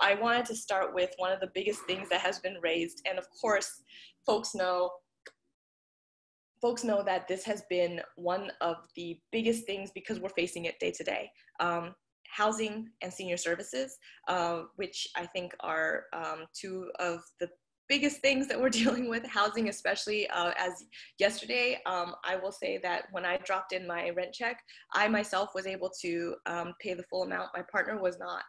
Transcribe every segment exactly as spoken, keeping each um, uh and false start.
I wanted to start with one of the biggest things that has been raised. And of course, folks know, folks know that this has been one of the biggest things because we're facing it day to day. Um, housing and senior services, uh, which I think are um, two of the biggest things that we're dealing with, housing especially, uh, as yesterday, um, I will say that when I dropped in my rent check, I myself was able to um, pay the full amount. My partner was not.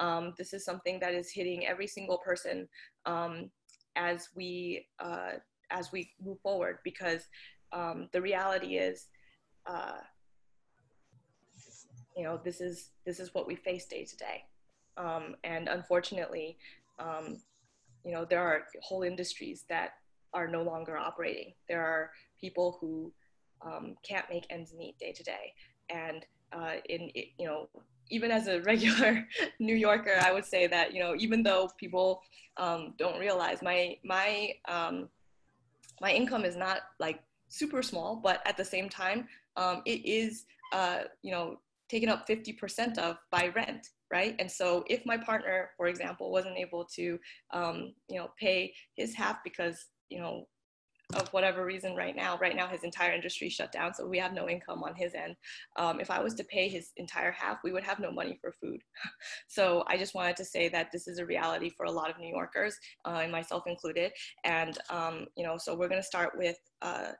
Um, this is something that is hitting every single person um, as we uh, as we move forward, because um, the reality is, uh, you know, this is this is what we face day to day, um, and unfortunately. Um, You know, there are whole industries that are no longer operating. There are people who um, can't make ends meet day to day. And, uh, in, it, you know, even as a regular New Yorker, I would say that, you know, even though people um, don't realize my, my, um, my income is not like super small, but at the same time, um, it is, uh, you know, taken up fifty percent of by rent. Right. And so if my partner, for example, wasn't able to, um, you know, pay his half because, you know, of whatever reason right now, right now, his entire industry shut down. So we have no income on his end. Um, if I was to pay his entire half, we would have no money for food. So I just wanted to say that this is a reality for a lot of New Yorkers, uh, and myself included. And, um, you know, so we're going to start with, uh,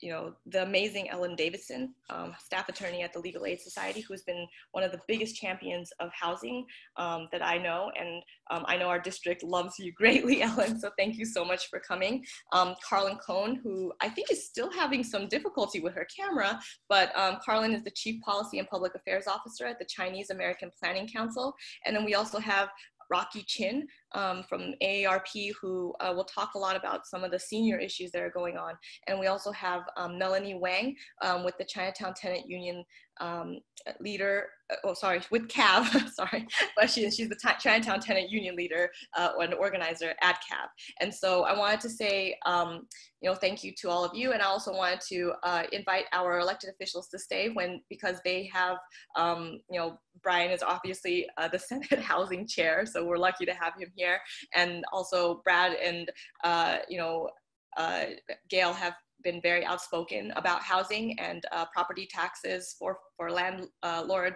you know, the amazing Ellen Davidson, um, staff attorney at the Legal Aid Society, who has been one of the biggest champions of housing um, that I know. And um, I know our district loves you greatly, Ellen, so thank you so much for coming. Um, Karlyn Cohn, who I think is still having some difficulty with her camera, but um, Karlyn is the Chief Policy and Public Affairs Officer at the Chinese American Planning Council. And then we also have Rocky Chin um, from A A R P, who uh, will talk a lot about some of the senior issues that are going on. And we also have um, Melanie Wang um, with the Chinatown Tenant Union um, leader, oh, sorry, with C A A A V, sorry, but she, she's the Chinatown Tenant Union leader uh, and organizer at C A A A V. And so I wanted to say, um, you know, thank you to all of you. And I also wanted to uh, invite our elected officials to stay when, because they have, um, you know, Brian is obviously uh, the Senate Housing Chair, so we're lucky to have him here. And also Brad and, uh, you know, uh, Gail have been very outspoken about housing and uh, property taxes for, for landlords,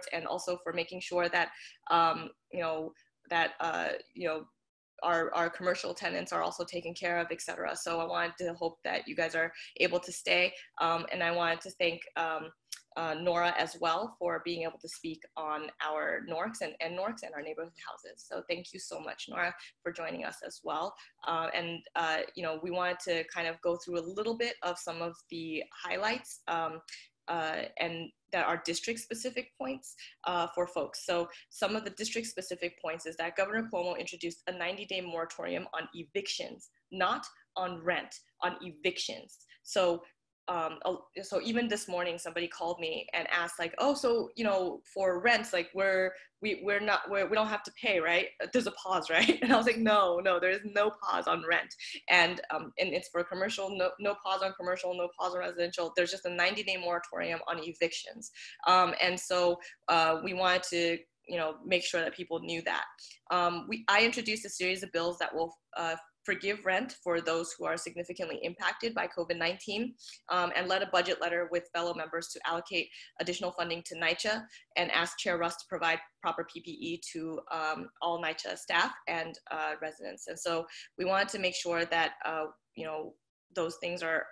uh, and also for making sure that, um, you know, that, uh, you know, Our, our commercial tenants are also taken care of, et cetera. So I wanted to hope that you guys are able to stay. Um, and I wanted to thank um, uh, Nora as well for being able to speak on our NORCS and, and NORCS and our neighborhood houses. So thank you so much, Nora, for joining us as well. Uh, and, uh, you know, we wanted to kind of go through a little bit of some of the highlights um, uh, and that are district specific points uh, for folks. So some of the district specific points is that Governor Cuomo introduced a ninety day moratorium on evictions, not on rent, on evictions. So um, so even this morning, somebody called me and asked like, oh, so, you know, for rents, like we're, we, we're not, we're, we don't have to pay, right? There's a pause, right? And I was like, no, no, there is no pause on rent. And, um, and it's for commercial, no, no pause on commercial, no pause on residential. There's just a ninety day moratorium on evictions. Um, and so, uh, we wanted to, you know, make sure that people knew that. Um, we, I introduced a series of bills that will, uh, forgive rent for those who are significantly impacted by COVID nineteen, um, and led a budget letter with fellow members to allocate additional funding to NYCHA and asked Chair Russ to provide proper P P E to um, all NYCHA staff and uh, residents. And so we wanted to make sure that, uh, you know, those things are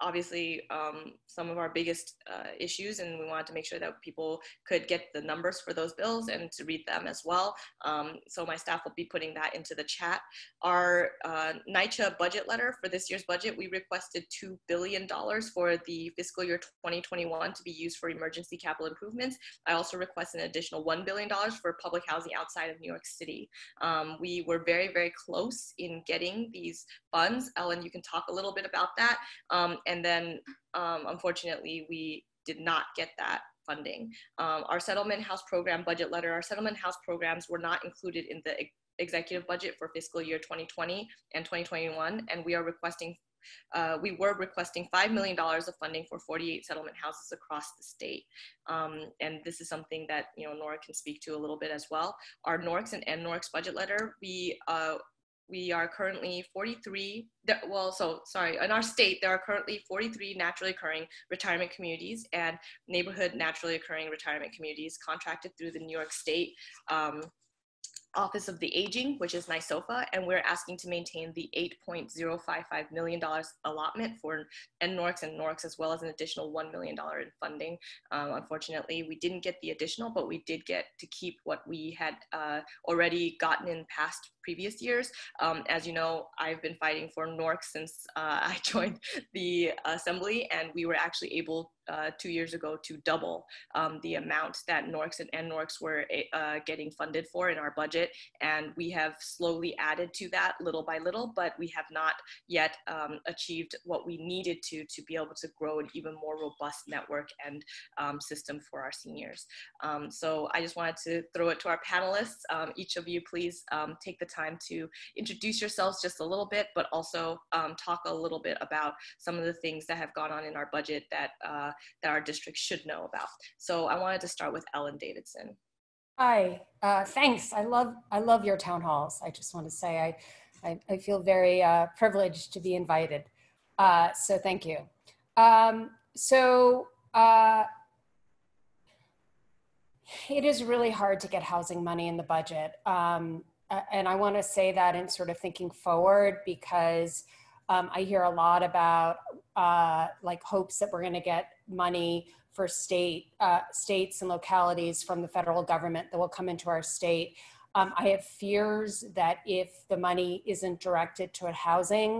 obviously um, some of our biggest uh, issues, and we wanted to make sure that people could get the numbers for those bills and to read them as well. Um, so my staff will be putting that into the chat. Our uh, NYCHA budget letter for this year's budget, we requested two billion dollars for the fiscal year twenty twenty-one to be used for emergency capital improvements. I also request an additional one billion dollars for public housing outside of New York City. Um, we were very, very close in getting these funds. Ellen, you can talk a little bit about that. Um, And then, um, unfortunately, we did not get that funding. Um, our settlement house program budget letter, our settlement house programs were not included in the ex executive budget for fiscal year twenty twenty and twenty twenty-one, and we are requesting Uh, we were requesting five million dollars of funding for forty-eight settlement houses across the state. Um, and this is something that, you know, Nora can speak to a little bit as well. Our NORCS and N NORCS budget letter, we, uh, we are currently forty-three, well, so sorry, in our state, there are currently forty-three naturally occurring retirement communities and neighborhood naturally occurring retirement communities contracted through the New York State um, Office of the Aging, which is NYSOFA, and we're asking to maintain the eight point zero five five million dollars allotment for N NORCS and NORCS, as well as an additional one million dollars in funding. Um, unfortunately, we didn't get the additional, but we did get to keep what we had uh, already gotten in past previous years. Um, as you know, I've been fighting for NORCS since uh, I joined the assembly, and we were actually able Uh, two years ago to double um, the amount that NORCS and N NORCS were uh, getting funded for in our budget. And we have slowly added to that little by little, but we have not yet um, achieved what we needed to to be able to grow an even more robust network and um, system for our seniors. Um, so I just wanted to throw it to our panelists. Um, each of you, please um, take the time to introduce yourselves just a little bit, but also um, talk a little bit about some of the things that have gone on in our budget that uh, that our district should know about. So I wanted to start with Ellen Davidson. Hi, uh, thanks. I love I love your town halls. I just want to say I I, I feel very uh, privileged to be invited. Uh, so thank you. Um, so uh, it is really hard to get housing money in the budget, um, and I want to say that in sort of thinking forward, because um, I hear a lot about uh, like hopes that we're going to get money for state uh, states and localities from the federal government that will come into our state. Um, I have fears that if the money isn't directed to housing,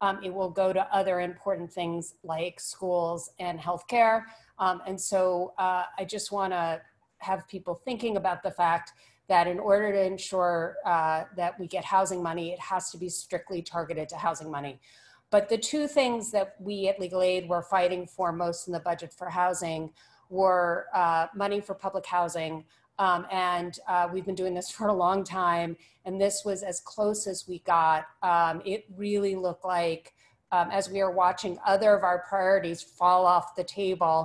um, it will go to other important things like schools and healthcare. Um, and so uh, I just want to have people thinking about the fact that in order to ensure uh, that we get housing money, it has to be strictly targeted to housing money. But the two things that we at Legal Aid were fighting for most in the budget for housing were uh, money for public housing. Um, and uh, we've been doing this for a long time. And this was as close as we got. Um, it really looked like, um, as we are watching other of our priorities fall off the table,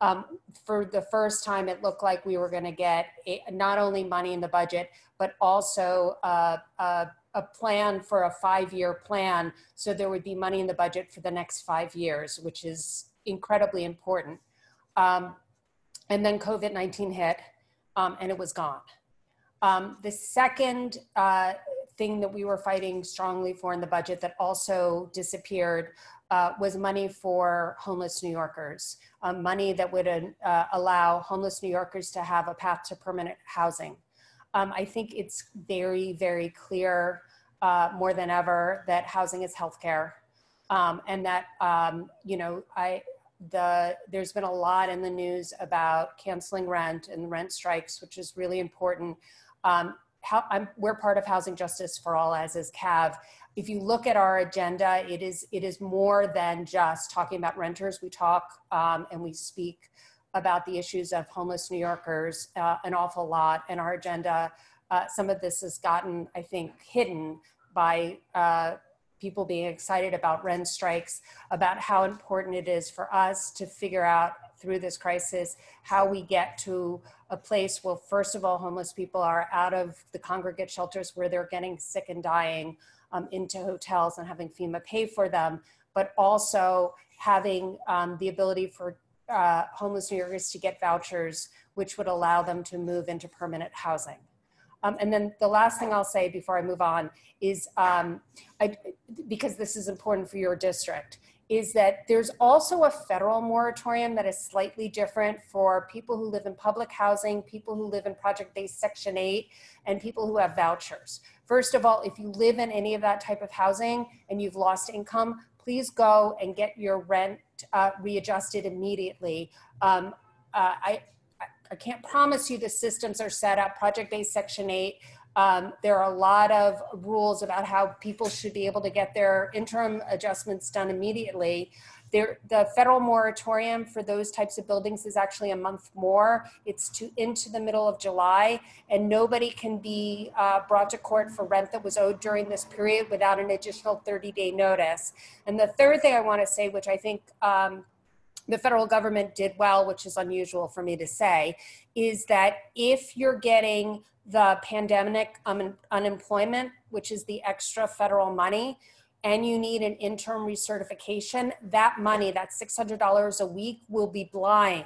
um, for the first time, it looked like we were gonna get a, not only money in the budget, but also uh, uh, a plan for a five-year plan, so there would be money in the budget for the next five years, which is incredibly important. Um, and then COVID nineteen hit, um, and it was gone. Um, the second uh, thing that we were fighting strongly for in the budget that also disappeared uh, was money for homeless New Yorkers, um, money that would uh, allow homeless New Yorkers to have a path to permanent housing. Um, I think it's very, very clear uh, more than ever that housing is healthcare, um, and that um, you know, I the there's been a lot in the news about canceling rent and rent strikes, which is really important. Um, how, I'm, we're part of Housing Justice for All, as is C A A A V. If you look at our agenda, it is it is more than just talking about renters. We talk um, and we speak about the issues of homeless New Yorkers uh, an awful lot in our agenda. Uh, some of this has gotten, I think, hidden by uh, people being excited about rent strikes, about how important it is for us to figure out through this crisis how we get to a place where, first of all, homeless people are out of the congregate shelters where they're getting sick and dying, um, into hotels and having FEMA pay for them, but also having um, the ability for Uh, homeless New Yorkers to get vouchers, which would allow them to move into permanent housing. Um, and then the last thing I'll say before I move on is, um, I, because this is important for your district, is that there's also a federal moratorium that is slightly different for people who live in public housing, people who live in project-based Section eight, and people who have vouchers. First of all, if you live in any of that type of housing and you've lost income, please go and get your rent uh, readjusted immediately. Um, uh, I, I can't promise you the systems are set up. Project-based Section eight Um, there are a lot of rules about how people should be able to get their interim adjustments done immediately. There, the federal moratorium for those types of buildings is actually a month more. It's to into the middle of July, and nobody can be uh, brought to court for rent that was owed during this period without an additional thirty day notice. And the third thing I want to say, which I think um, the federal government did well, which is unusual for me to say, is that if you're getting the pandemic un unemployment, which is the extra federal money, and you need an interim recertification, that money, that six hundred dollars a week, will be blind.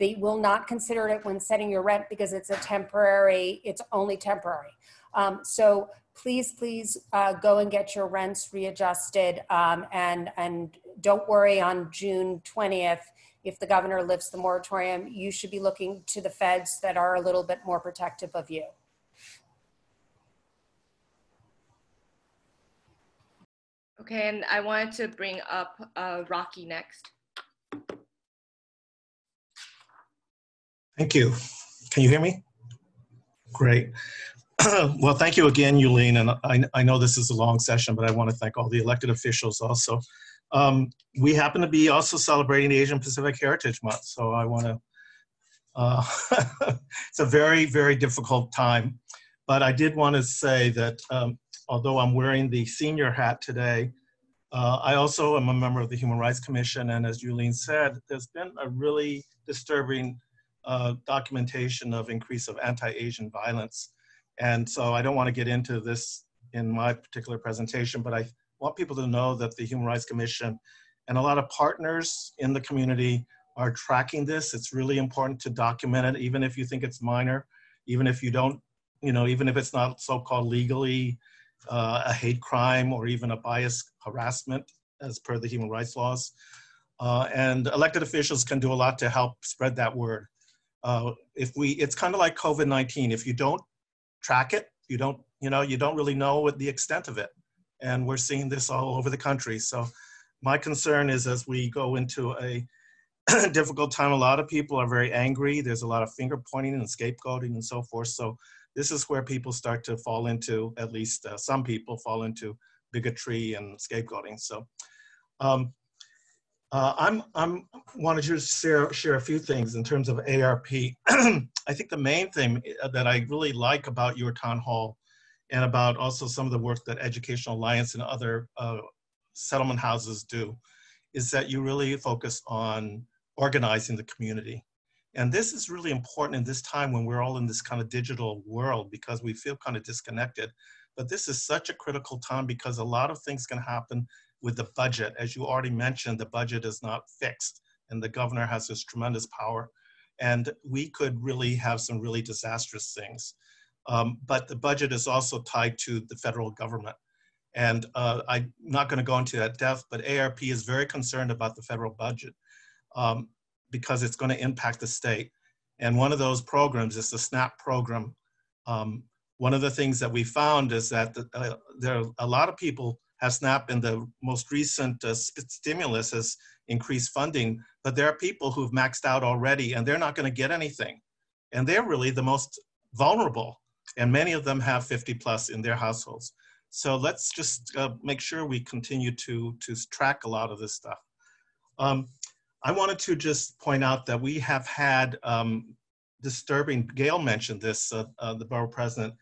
They will not consider it when setting your rent because it's a temporary, it's only temporary. Um, so please, please uh, go and get your rents readjusted, um, and, and don't worry on June twentieth. If the governor lifts the moratorium, you should be looking to the feds that are a little bit more protective of you. Okay, and I wanted to bring up uh, Rocky next. Thank you. Can you hear me? Great. Well, thank you again, Yuh-Line, and I, I know this is a long session, but I want to thank all the elected officials also. Um, we happen to be also celebrating the Asian Pacific Heritage Month, so I want to, uh, it's a very, very difficult time, but I did want to say that um, although I'm wearing the senior hat today, uh, I also am a member of the Human Rights Commission, and as Yuh-Line said, there's been a really disturbing uh, documentation of increase of anti-Asian violence. And so I don't want to get into this in my particular presentation, but I want people to know that the Human Rights Commission and a lot of partners in the community are tracking this. It's really important to document it, even if you think it's minor, even if you don't, you know, even if it's not so-called legally Uh, a hate crime or even a bias harassment as per the human rights laws. Uh, and elected officials can do a lot to help spread that word. Uh, if we, it's kind of like COVID nineteen. If you don't track it, you don't, you know, you don't really know what the extent of it. And we're seeing this all over the country. So my concern is as we go into a difficult time, a lot of people are very angry. There's a lot of finger pointing and scapegoating and so forth. So this is where people start to fall into, at least uh, some people fall into bigotry and scapegoating. So um, uh, I'm, I'm wanted to share, share a few things in terms of A A R P. I think the main thing that I really like about your town hall and about also some of the work that Educational Alliance and other uh, settlement houses do is that you really focus on organizing the community. And this is really important in this time when we're all in this kind of digital world because we feel kind of disconnected. But this is such a critical time because a lot of things can happen with the budget. As you already mentioned, the budget is not fixed and the governor has this tremendous power. And we could really have some really disastrous things. Um, but the budget is also tied to the federal government. And uh, I'm not gonna go into that depth, but A A R P is very concerned about the federal budget. Um, because it's going to impact the state. And one of those programs is the SNAP program. Um, one of the things that we found is that the, uh, there are a lot of people have SNAP, and the most recent uh, stimulus has increased funding, but there are people who've maxed out already and they're not going to get anything. And they're really the most vulnerable. And many of them have fifty plus in their households. So let's just uh, make sure we continue to, to track a lot of this stuff. Um, I wanted to just point out that we have had um, disturbing, Gail mentioned this, uh, uh, the borough president,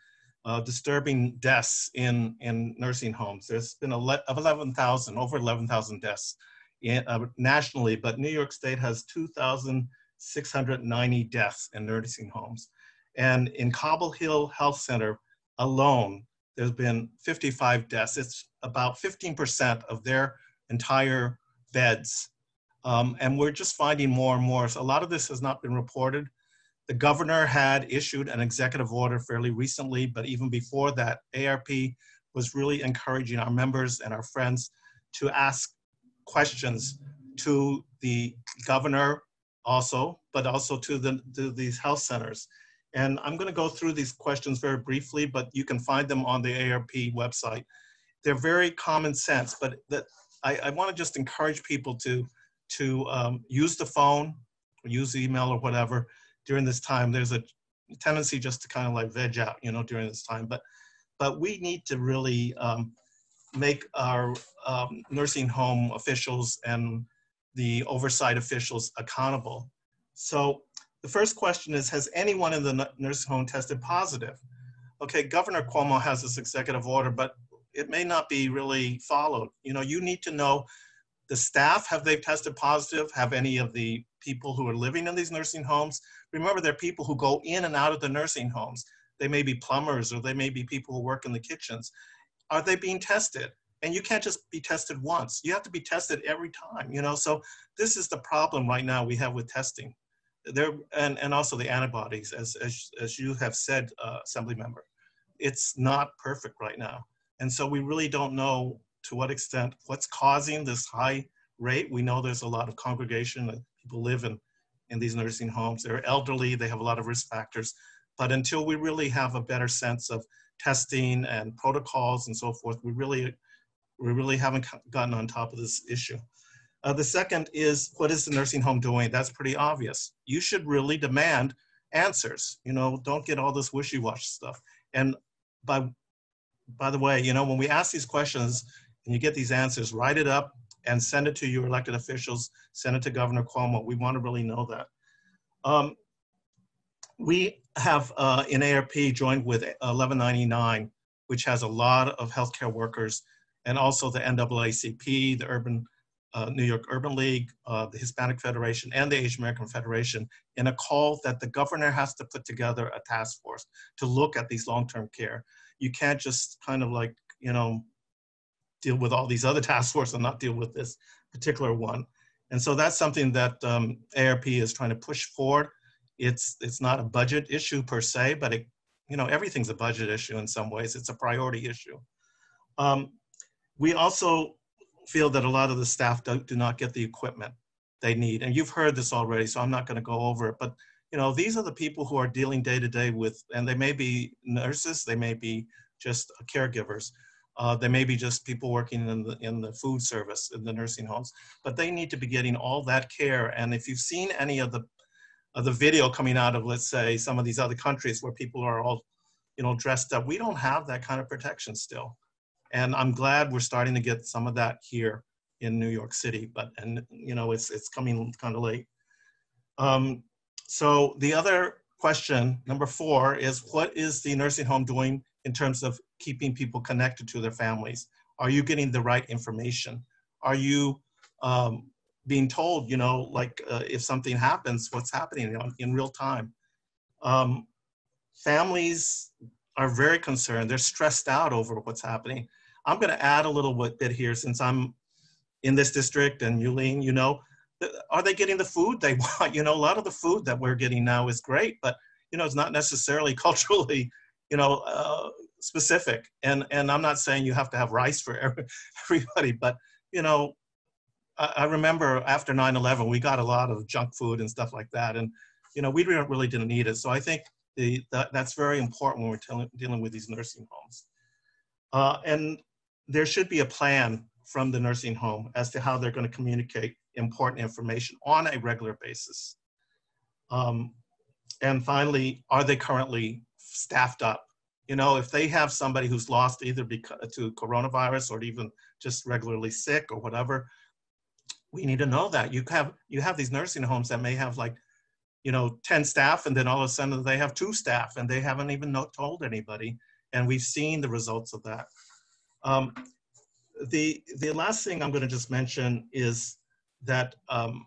uh, disturbing deaths in, in nursing homes. There's been eleven thousand, over eleven thousand deaths in, uh, nationally, but New York State has two thousand six hundred ninety deaths in nursing homes. And in Cobble Hill Health Center alone, there's been fifty-five deaths. It's about fifteen percent of their entire beds. Um, and we're just finding more and more. So a lot of this has not been reported. The governor had issued an executive order fairly recently, but even before that, A A R P was really encouraging our members and our friends to ask questions to the governor also, but also to, the, to these health centers. And I'm gonna go through these questions very briefly, but you can find them on the A A R P website. They're very common sense, but that I, I wanna just encourage people to to um, use the phone, or use email or whatever during this time. There's a tendency just to kind of like veg out, you know, during this time. But, but we need to really um, make our um, nursing home officials and the oversight officials accountable. So the first question is, has anyone in the nursing home tested positive? Okay, Governor Cuomo has this executive order, but it may not be really followed. You know, you need to know the staff, have they tested positive? Have any of the people who are living in these nursing homes? Remember, they're people who go in and out of the nursing homes. They may be plumbers, or they may be people who work in the kitchens. Are they being tested? And you can't just be tested once. You have to be tested every time, you know? So this is the problem right now we have with testing. There, and, and also the antibodies, as, as, as you have said, uh, Assembly Member. It's not perfect right now. And so we really don't know to what extent, what's causing this high rate. We know there's a lot of congregation that people live in, in these nursing homes. They're elderly, they have a lot of risk factors. But until we really have a better sense of testing and protocols and so forth, we really, we really haven't gotten on top of this issue. Uh, the second is, what is the nursing home doing? That's pretty obvious. You should really demand answers. You know, don't get all this wishy-washy stuff. And by, by the way, you know, when we ask these questions, and you get these answers, write it up and send it to your elected officials, send it to Governor Cuomo. We want to really know that. Um, we have uh, in A A R P joined with eleven ninety-nine, which has a lot of healthcare workers, and also the N double A C P, the Urban, uh, New York Urban League, uh, the Hispanic Federation, and the Asian American Federation, in a call that the governor has to put together a task force to look at these long-term care. You can't just kind of like, you know, deal with all these other task forces and not deal with this particular one. And so that's something that um, A A R P is trying to push forward. It's, it's not a budget issue per se, but it, you know, everything's a budget issue in some ways. It's a priority issue. Um, we also feel that a lot of the staff do, do not get the equipment they need. And you've heard this already, so I'm not gonna go over it, but you know, these are the people who are dealing day to day with, and they may be nurses, they may be just caregivers. Uh, they may be just people working in the, in the food service, in the nursing homes, but they need to be getting all that care. And if you've seen any of the, of the video coming out of, let's say, some of these other countries where people are all, you know, dressed up, we don't have that kind of protection still. And I'm glad we're starting to get some of that here in New York City, but, and you know, it's, it's coming kind of late. Um, so the other question, number four, is what is the nursing home doing in terms of keeping people connected to their families? Are you getting the right information? Are you um, being told, you know, like uh, if something happens, what's happening in real time? Um, families are very concerned. They're stressed out over what's happening. I'm gonna add a little bit here, since I'm in this district, and Yuh-Line, you know, are they getting the food they want? You know, a lot of the food that we're getting now is great, but you know, it's not necessarily culturally, you know, uh, specific. And, and I'm not saying you have to have rice for every, everybody, but, you know, I, I remember after nine eleven, we got a lot of junk food and stuff like that. And, you know, we didn't, really didn't need it. So I think the, the, that's very important when we're dealing with these nursing homes. Uh, and there should be a plan from the nursing home as to how they're going to communicate important information on a regular basis. Um, and finally, are they currently staffed up? You know, if they have somebody who's lost either because to coronavirus or even just regularly sick or whatever, we need to know that. You have, you have these nursing homes that may have like, you know, ten staff, and then all of a sudden they have two staff and they haven't even not told anybody. And we've seen the results of that. Um, the, the last thing I'm going to just mention is that, um,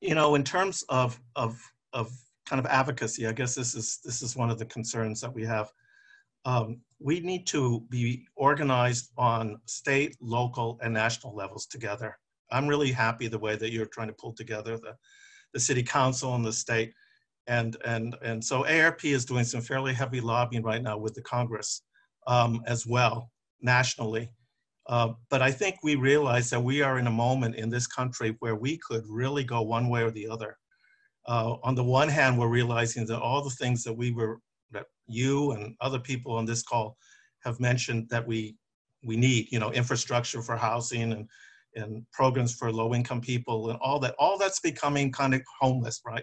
you know, in terms of, of, of, kind of advocacy, I guess this is, this is one of the concerns that we have. Um, we need to be organized on state, local, and national levels together. I'm really happy the way that you're trying to pull together the, the city council and the state. And, and, and so A A R P is doing some fairly heavy lobbying right now with the Congress um, as well, nationally. Uh, but I think we realize that we are in a moment in this country where we could really go one way or the other. Uh, on the one hand, we're realizing that all the things that we were, that you and other people on this call have mentioned that we we need, you know, infrastructure for housing and, and programs for low-income people and all that, all that's becoming kind of homeless, right?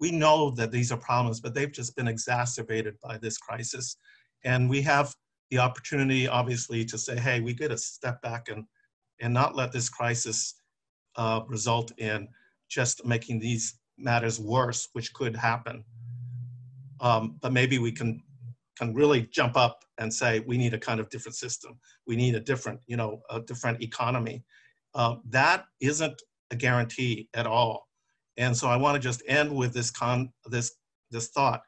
we know that these are problems, but they've just been exacerbated by this crisis. And we have the opportunity, obviously, to say, hey, we got to step back and, and not let this crisis uh, result in just making these matters worse, which could happen. Um, but maybe we can, can really jump up and say, we need a kind of different system. We need a different, you know, a different economy. Uh, that isn't a guarantee at all. And so I want to just end with this con this this thought.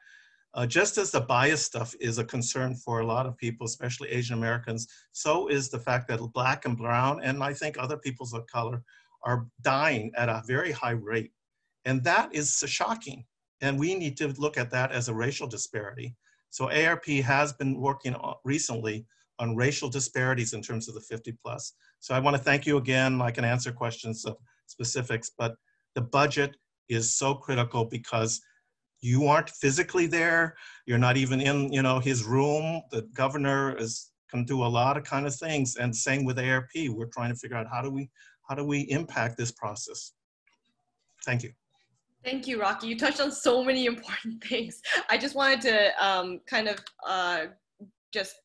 Uh, just as the bias stuff is a concern for a lot of people, especially Asian Americans, so is the fact that Black and Brown, and I think other peoples of color, are dying at a very high rate. And that is shocking. And we need to look at that as a racial disparity. So A A R P has been working on recently on racial disparities in terms of the fifty plus. So I want to thank you again. I can answer questions of specifics, but the budget is so critical because you aren't physically there. You're not even in, you know, his room. The governor is, can do a lot of kind of things. And same with A A R P, we're trying to figure out how do we, how do we impact this process? Thank you. Thank you, Rocky. You touched on so many important things. I just wanted to um, kind of uh, just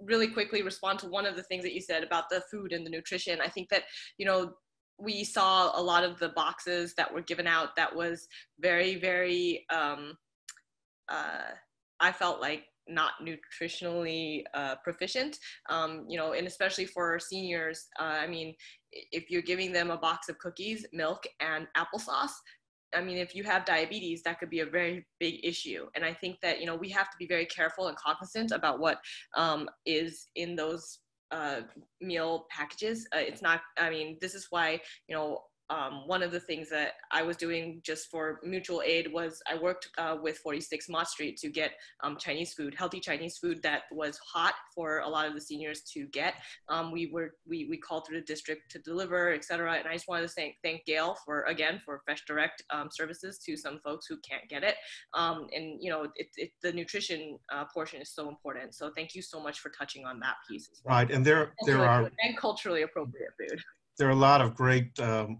really quickly respond to one of the things that you said about the food and the nutrition. I think that, you know, we saw a lot of the boxes that were given out that was very, very, um, uh, I felt like not nutritionally uh, proficient, um, you know, and especially for seniors. Uh, I mean, if you're giving them a box of cookies, milk, and applesauce, I mean, if you have diabetes, that could be a very big issue. And I think that, you know, we have to be very careful and cognizant about what um, is in those Uh, meal packages. Uh, it's not, I mean, this is why, you know, um, one of the things that I was doing just for mutual aid was I worked uh, with forty-six Mott Street to get um, Chinese food, healthy Chinese food that was hot for a lot of the seniors to get. Um, we were, we, we called through the district to deliver, et cetera. And I just wanted to thank, thank Gail for, again, for Fresh Direct um, services to some folks who can't get it. Um, and, you know, it, it, the nutrition uh, portion is so important. So thank you so much for touching on that piece as well. Right, and there, there are- And culturally appropriate food. There are a lot of great, um,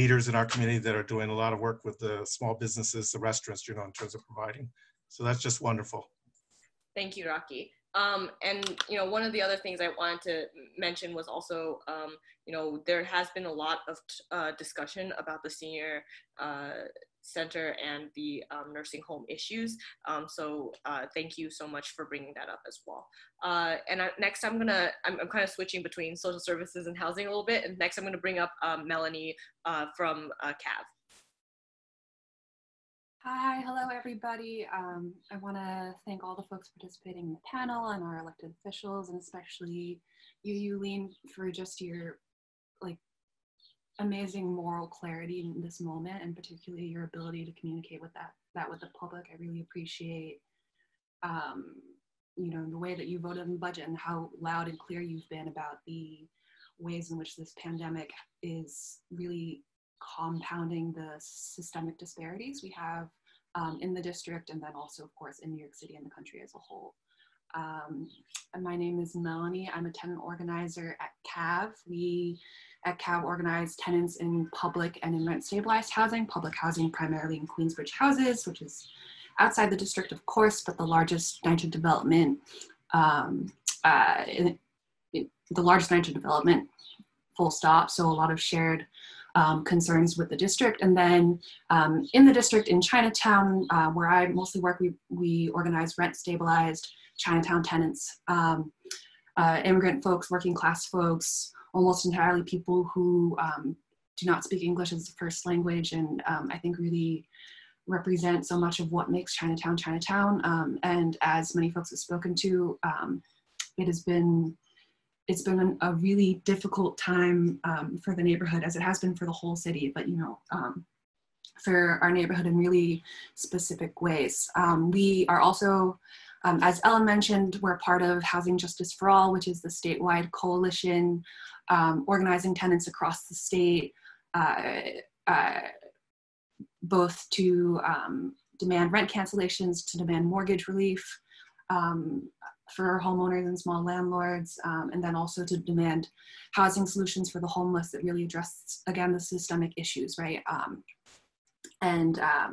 leaders in our community that are doing a lot of work with the small businesses, the restaurants, you know, in terms of providing. So that's just wonderful. Thank you, Rocky. Um, and, you know, one of the other things I wanted to mention was also, um, you know, there has been a lot of uh, discussion about the senior uh, center and the um, nursing home issues. Um, so uh, thank you so much for bringing that up as well. Uh, and I, next I'm gonna, I'm, I'm kind of switching between social services and housing a little bit. And next I'm gonna bring up um, Melanie uh, from uh, C A A A V. Hi, hello everybody. Um, I wanna thank all the folks participating in the panel and our elected officials, and especially you, Yuh-Line, for just your like amazing moral clarity in this moment, and particularly your ability to communicate with that, that with the public. I really appreciate, um, you know, the way that you voted on the budget and how loud and clear you've been about the ways in which this pandemic is really compounding the systemic disparities we have um, in the district, and then also, of course, in New York City and the country as a whole. Um, my name is Melanie. I'm a tenant organizer at C A A A V. We at C A A A V organize tenants in public and in rent-stabilized housing, public housing primarily in Queensbridge houses, which is outside the district, of course, but the largest NYCHA development, um, uh, in, in, the largest NYCHA development, full stop, so a lot of shared Um, concerns with the district. And then um, in the district in Chinatown, uh, where I mostly work, we, we organize rent-stabilized Chinatown tenants, um, uh, immigrant folks, working class folks, almost entirely people who um, do not speak English as the first language, and um, I think really represent so much of what makes Chinatown Chinatown. Um, and as many folks have spoken to, um, it has been It's been a really difficult time um, for the neighborhood, as it has been for the whole city, but you know, um, for our neighborhood in really specific ways. Um, we are also, um, as Ellen mentioned, we're part of Housing Justice for All, which is the statewide coalition um, organizing tenants across the state, uh, uh, both to um, demand rent cancellations, to demand mortgage relief, um, for homeowners and small landlords, um, and then also to demand housing solutions for the homeless that really address, again, the systemic issues, right? Um, and um,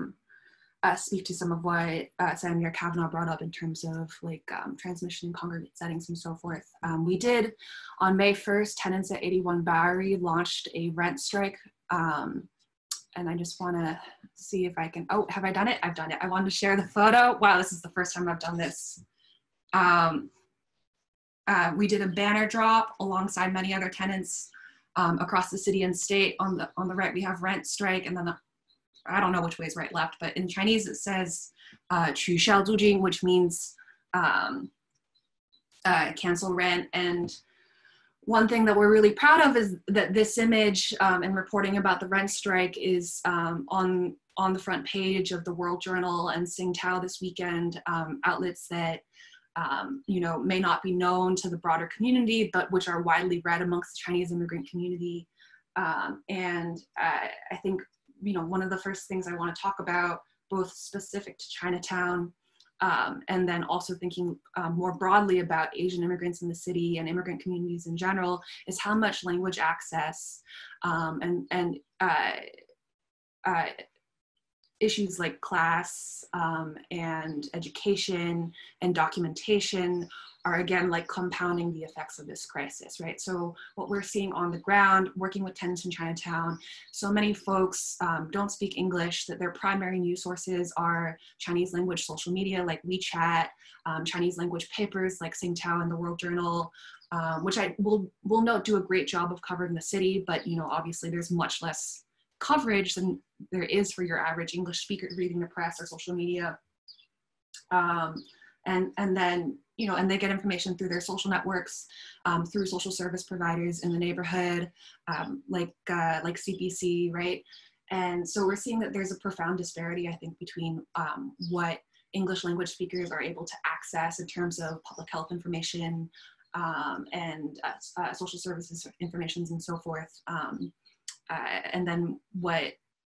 uh, speak to some of what uh, Senator Kavanaugh brought up in terms of like um, transmission in congregate settings and so forth. Um, we did, on May first, tenants at eighty-one Bowery launched a rent strike. Um, and I just wanna see if I can, oh, have I done it? I've done it. I wanted to share the photo. Wow, this is the first time I've done this. Um, uh, we did a banner drop alongside many other tenants um, across the city and state. On the, on the right, we have rent strike, and then the, I don't know which way is right, left, but in Chinese it says, "qu shao zujing," which means um, uh, cancel rent. And one thing that we're really proud of is that this image um, and reporting about the rent strike is um, on, on the front page of the World Journal and Sing Tao this weekend, um, outlets that um, you know, may not be known to the broader community, but which are widely read amongst the Chinese immigrant community. Um, and I, I think, you know, one of the first things I want to talk about, both specific to Chinatown, um, and then also thinking uh, more broadly about Asian immigrants in the city and immigrant communities in general, is how much language access um, and, and uh, uh, issues like class um, and education and documentation are again like compounding the effects of this crisis, right? So what we're seeing on the ground, working with tenants in Chinatown, so many folks um, don't speak English, that their primary news sources are Chinese language social media like WeChat, um, Chinese language papers like Sing Tao and the World Journal, um, which I will, will note do a great job of covering the city, but you know, obviously there's much less coverage than there is for your average English speaker reading the press or social media. Um, and, and then, you know, and they get information through their social networks, um, through social service providers in the neighborhood, um, like, uh, like C B C, right? And so we're seeing that there's a profound disparity, I think, between um, what English language speakers are able to access in terms of public health information um, and uh, uh, social services information and so forth, um, uh, and then what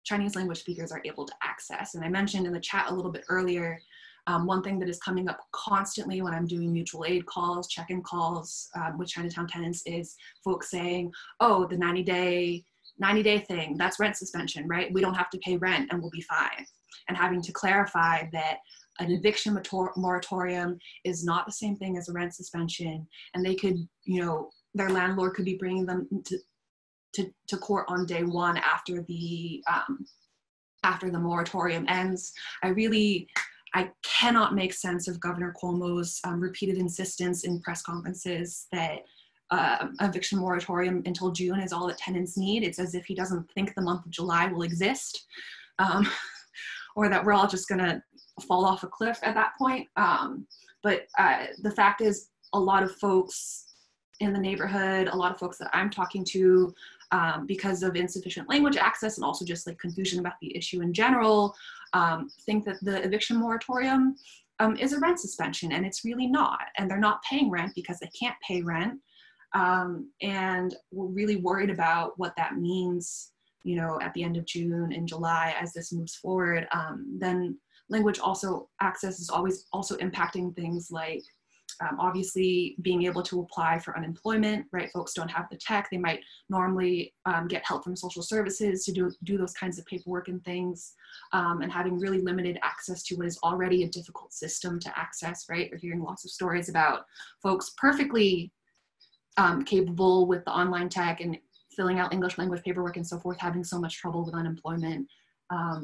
Chinese language speakers are able to access. And I mentioned in the chat a little bit earlier, Um, one thing that is coming up constantly when I'm doing mutual aid calls, check-in calls um, with Chinatown tenants is folks saying, oh, the ninety day thing, that's rent suspension, right? We don't have to pay rent and we'll be fine. And having to clarify that an eviction moratorium is not the same thing as a rent suspension. And they could, you know, their landlord could be bringing them to, to, to court on day one after the, um, after the moratorium ends. I really... I cannot make sense of Governor Cuomo's um, repeated insistence in press conferences that uh, eviction moratorium until June is all that tenants need. It's as if he doesn't think the month of July will exist, um, or that we're all just gonna fall off a cliff at that point. Um, but uh, the fact is, a lot of folks in the neighborhood, a lot of folks that I'm talking to, Um, because of insufficient language access and also just like confusion about the issue in general, um, think that the eviction moratorium um, is a rent suspension, and it's really not. And they're not paying rent because they can't pay rent. Um, and we're really worried about what that means, you know, at the end of June and July as this moves forward. Um, then language also access is always also impacting things like Um, obviously being able to apply for unemployment, right? Folks don't have the tech. They might normally um, get help from social services to do, do those kinds of paperwork and things, um, and having really limited access to what is already a difficult system to access, right? We're hearing lots of stories about folks perfectly um, capable with the online tech and filling out English language paperwork and so forth, having so much trouble with unemployment. Um,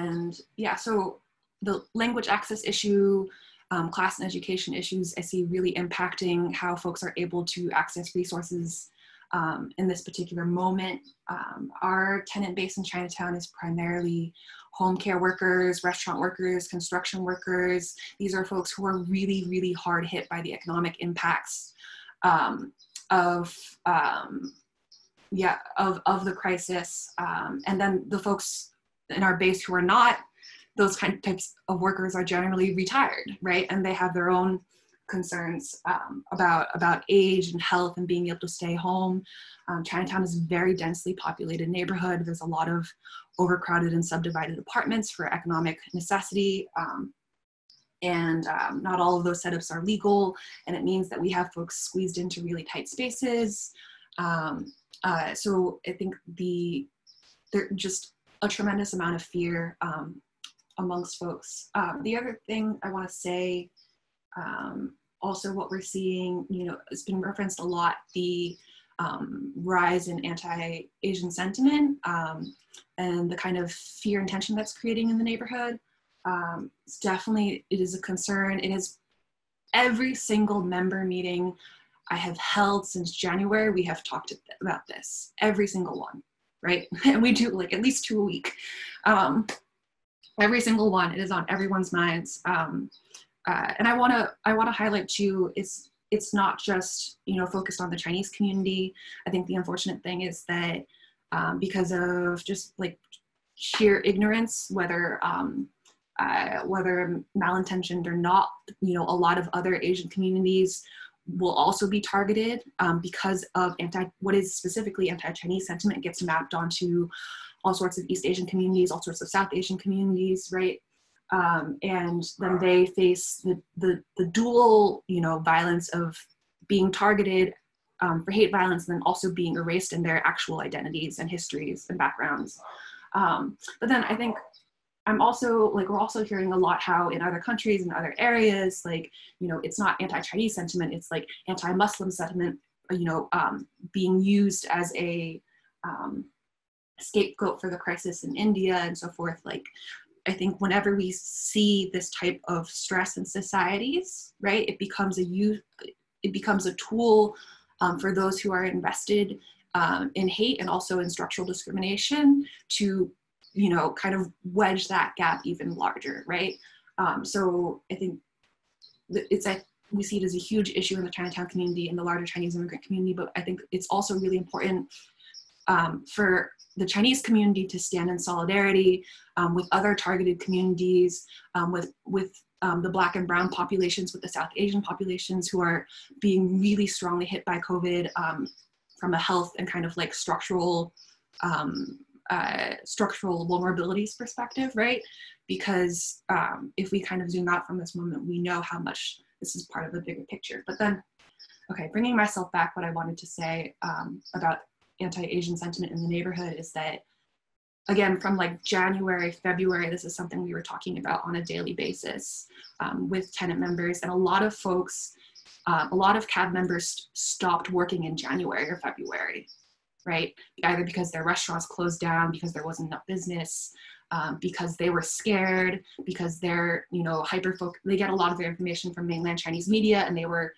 and yeah, so the language access issue, Um, class and education issues I see really impacting how folks are able to access resources um, in this particular moment. Um, our tenant base in Chinatown is primarily home care workers, restaurant workers, construction workers. These are folks who are really, really hard hit by the economic impacts um, of, um, yeah, of, of the crisis. Um, and then the folks in our base who are not those kind of types of workers are generally retired, right? And they have their own concerns um, about, about age and health and being able to stay home. Um, Chinatown is a very densely populated neighborhood. There's a lot of overcrowded and subdivided apartments for economic necessity. Um, and um, not all of those setups are legal. And it means that we have folks squeezed into really tight spaces. Um, uh, so I think the, they're just a tremendous amount of fear um, amongst folks. Um, the other thing I want to say, um, also what we're seeing, you know, it's been referenced a lot, the um, rise in anti-Asian sentiment um, and the kind of fear and tension that's creating in the neighborhood. Um, it's definitely, it is a concern. It is every single member meeting I have held since January, we have talked about this, every single one, right? And we do like at least two a week. Um, every single one, it is on everyone's minds. Um, uh, and I wanna, I wanna highlight too, it's, it's not just, you know, focused on the Chinese community. I think the unfortunate thing is that um, because of just like sheer ignorance, whether, um, uh, whether malintentioned or not, you know, a lot of other Asian communities will also be targeted um, because of anti, what is specifically anti-Chinese sentiment gets mapped onto all sorts of East Asian communities, all sorts of South Asian communities, right? Um, and then they face the, the, the dual, you know, violence of being targeted um, for hate violence and then also being erased in their actual identities and histories and backgrounds. Um, but then I think I'm also, like, we're also hearing a lot how in other countries and other areas, like, you know, it's not anti-Chinese sentiment, it's like anti-Muslim sentiment, you know, um, being used as a um, scapegoat for the crisis in India and so forth. Like, I think whenever we see this type of stress in societies, right, it becomes a use, it becomes a tool um, for those who are invested um, in hate and also in structural discrimination to, you know, kind of wedge that gap even larger, right? Um, so I think it's a, we see it as a huge issue in the Chinatown community and the larger Chinese immigrant community, but I think it's also really important um, for the Chinese community to stand in solidarity um, with other targeted communities, um, with, with um, the Black and Brown populations, with the South Asian populations who are being really strongly hit by COVID um, from a health and kind of like structural, um, Uh, structural vulnerabilities perspective, right? Because um, if we kind of zoom out from this moment, we know how much this is part of the bigger picture. But then, okay, bringing myself back, what I wanted to say um, about anti-Asian sentiment in the neighborhood is that, again, from like January, February, this is something we were talking about on a daily basis um, with tenant members, and a lot of folks, uh, a lot of C A A V members st- stopped working in January or February. Right? Either because their restaurants closed down, because there wasn't enough business, um, because they were scared, because they're, you know, hyper-focused, they get a lot of their information from mainland Chinese media, and they were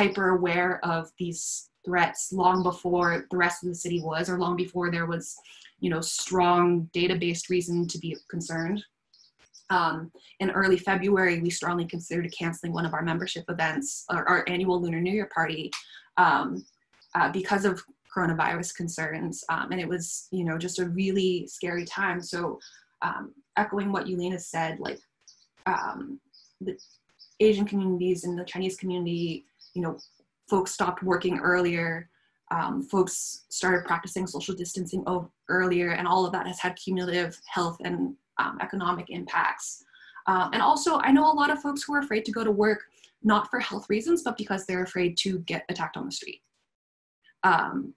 hyper-aware of these threats long before the rest of the city was, or long before there was, you know, strong data-based reason to be concerned. Um, in early February, we strongly considered canceling one of our membership events, or our annual Lunar New Year party, um, uh, because of coronavirus concerns, um, and it was, you know, just a really scary time. So um, echoing what Yuh-Line said, like um, the Asian communities and the Chinese community, you know, folks stopped working earlier, um, folks started practicing social distancing earlier, and all of that has had cumulative health and um, economic impacts. Uh, and also, I know a lot of folks who are afraid to go to work, not for health reasons, but because they're afraid to get attacked on the street. Um,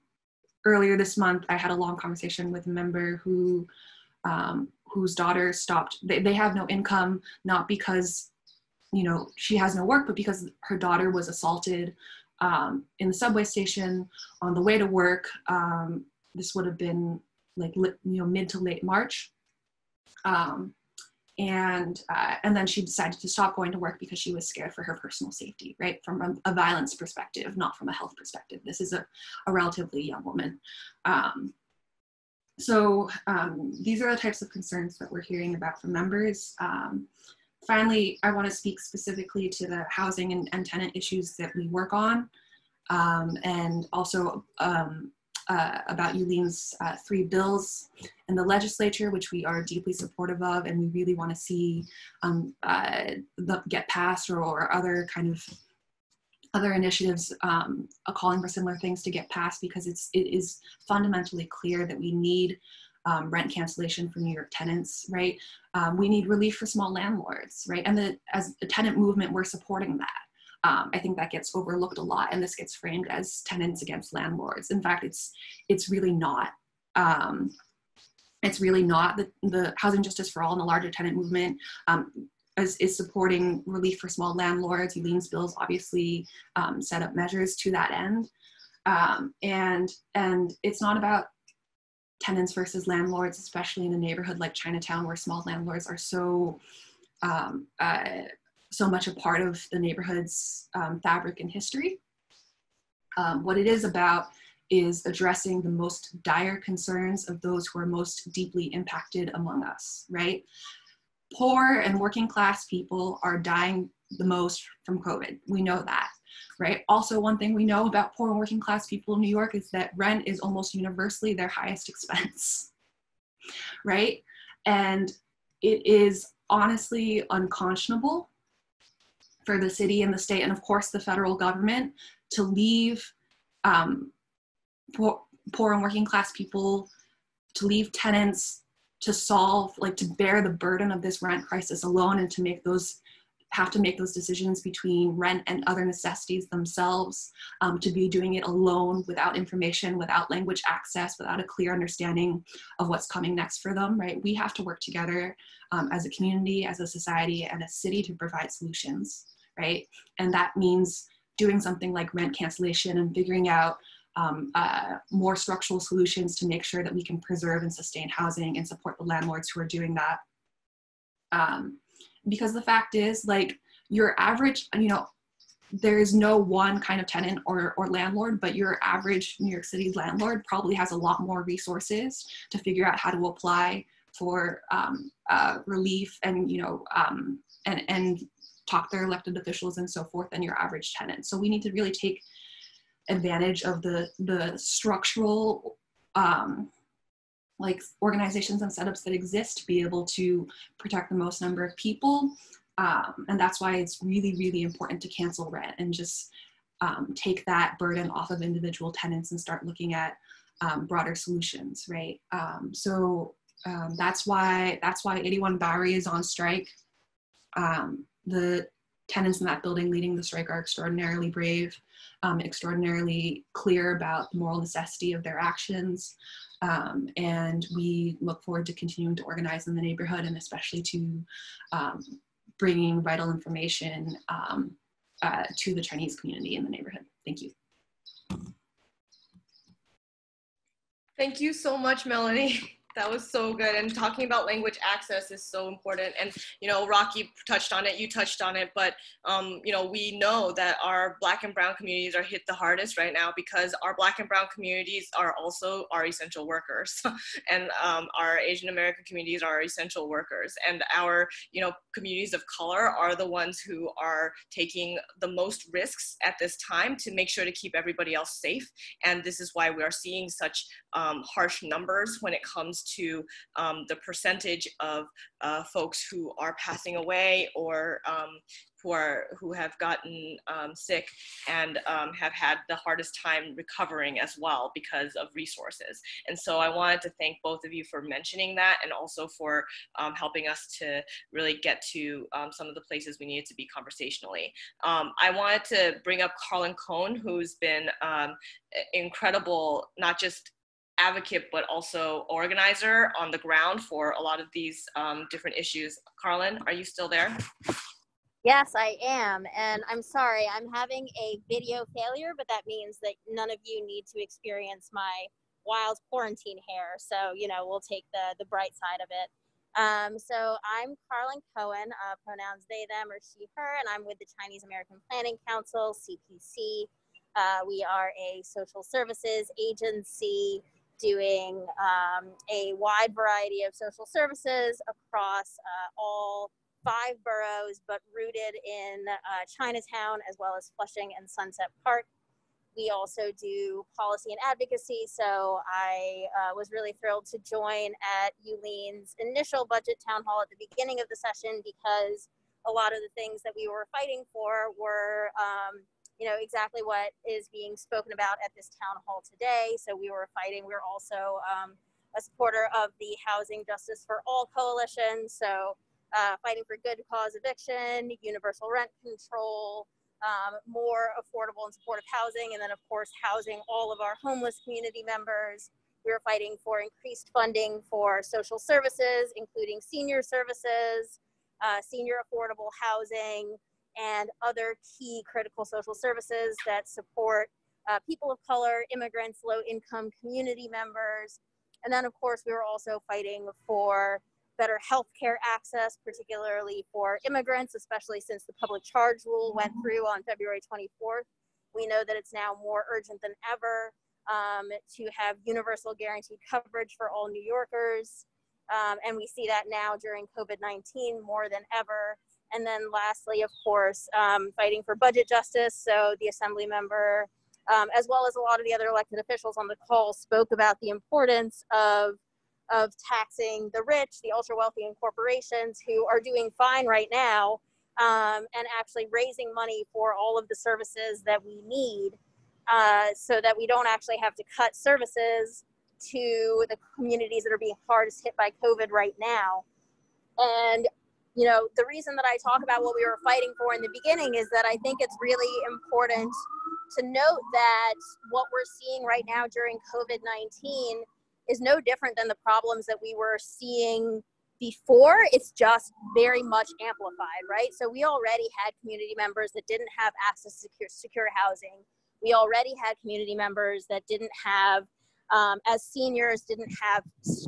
earlier this month, I had a long conversation with a member who, um, whose daughter stopped, they, they have no income, not because, you know, she has no work, but because her daughter was assaulted um, in the subway station on the way to work. Um, this would have been like, you know, mid to late March. Um, and, uh, and then she decided to stop going to work because she was scared for her personal safety, right? From a violence perspective, not from a health perspective. This is a, a relatively young woman. Um, so um, these are the types of concerns that we're hearing about from members. Um, finally, I wanna speak specifically to the housing and, and tenant issues that we work on, um, and also um, Uh, about Yuh-Line's uh, three bills in the legislature, which we are deeply supportive of, and we really want to see um, uh, the, get passed, or, or other kind of other initiatives um, calling for similar things to get passed, because it's, it is fundamentally clear that we need um, rent cancellation for New York tenants, right? Um, we need relief for small landlords, right? And the, as a tenant movement, we're supporting that. Um, I think that gets overlooked a lot, and this gets framed as tenants against landlords. In fact, it's it's really not. Um, It's really not the, the Housing Justice for All and the larger tenant movement um, is, is supporting relief for small landlords. Yuh-Line's bills obviously um, set up measures to that end. Um, and, and it's not about tenants versus landlords, especially in a neighborhood like Chinatown, where small landlords are so, um, uh, so much a part of the neighborhood's um, fabric and history. Um, what it is about is addressing the most dire concerns of those who are most deeply impacted among us, right? Poor and working class people are dying the most from COVID. We know that, right? Also, one thing we know about poor and working class people in New York is that rent is almost universally their highest expense, right? And it is honestly unconscionable for the city and the state, and of course the federal government, to leave um, Poor, poor and working class people, to leave tenants to solve, like to bear the burden of this rent crisis alone, and to make those, have to make those decisions between rent and other necessities themselves, um, to be doing it alone without information, without language access, without a clear understanding of what's coming next for them, right? We have to work together um, as a community, as a society, and a city to provide solutions, right? And that means doing something like rent cancellation and figuring out Um, uh, more structural solutions to make sure that we can preserve and sustain housing and support the landlords who are doing that. Um, because the fact is, like, your average, you know, there is no one kind of tenant or, or landlord, but your average New York City landlord probably has a lot more resources to figure out how to apply for um, uh, relief and, you know, um, and, and talk to their elected officials and so forth than your average tenant. So we need to really take advantage of the the structural um, like organizations and setups that exist to be able to protect the most number of people, um, and that's why it's really really important to cancel rent and just um, take that burden off of individual tenants and start looking at um, broader solutions, right? Um, so um, that's why that's why eighty-one Bowery is on strike. Um, the tenants in that building leading the strike are extraordinarily brave, um, extraordinarily clear about the moral necessity of their actions. Um, and we look forward to continuing to organize in the neighborhood, and especially to um, bringing vital information um, uh, to the Chinese community in the neighborhood. Thank you. Thank you so much, Melanie. That was so good. And talking about language access is so important. And, you know, Rocky touched on it, you touched on it, but, um, you know, we know that our Black and Brown communities are hit the hardest right now, because our Black and Brown communities are also our essential workers. And um, our Asian American communities are our essential workers. And our, you know, communities of color are the ones who are taking the most risks at this time to make sure to keep everybody else safe. And this is why we are seeing such um, harsh numbers when it comes to to um, the percentage of uh, folks who are passing away, or um, who are who have gotten um, sick and um, have had the hardest time recovering as well because of resources. And so I wanted to thank both of you for mentioning that, and also for um, helping us to really get to um, some of the places we needed to be conversationally. Um, I wanted to bring up Karlyn Cohn, who's been um, incredible, not just advocate, but also organizer on the ground for a lot of these um, different issues. Karlyn, are you still there? Yes, I am. And I'm sorry, I'm having a video failure, but that means that none of you need to experience my wild quarantine hair. So, you know, we'll take the, the bright side of it. Um, so I'm Karlyn Cohn, uh, pronouns they, them, or she, her, and I'm with the Chinese American Planning Council, C P C. Uh, we are a social services agency doing um, a wide variety of social services across uh, all five boroughs, but rooted in uh, Chinatown, as well as Flushing and Sunset Park. We also do policy and advocacy, so I uh, was really thrilled to join at Yuh-Line's initial budget town hall at the beginning of the session, because a lot of the things that we were fighting for were um, you know, exactly what is being spoken about at this town hall today. So we were fighting. We we're also um, a supporter of the Housing Justice for All coalition. So uh, fighting for good cause eviction, universal rent control, um, more affordable and supportive housing. And then of course, housing all of our homeless community members. We were fighting for increased funding for social services, including senior services, uh, senior affordable housing, and other key critical social services that support uh, people of color, immigrants, low-income community members. And then, of course, we were also fighting for better healthcare access, particularly for immigrants, especially since the public charge rule went through on February twenty-fourth. We know that it's now more urgent than ever um, to have universal guaranteed coverage for all New Yorkers. Um, and we see that now during COVID nineteen more than ever. And then lastly, of course, um, fighting for budget justice. So the assembly member, um, as well as a lot of the other elected officials on the call, spoke about the importance of of taxing the rich, the ultra wealthy, and corporations who are doing fine right now, um, and actually raising money for all of the services that we need uh, so that we don't actually have to cut services to the communities that are being hardest hit by COVID right now. And, you know, the reason that I talk about what we were fighting for in the beginning is that I think it's really important to note that what we're seeing right now during COVID nineteen is no different than the problems that we were seeing before. It's just very much amplified, right? So we already had community members that didn't have access to secure, secure housing. We already had community members that didn't have, um, as seniors, didn't have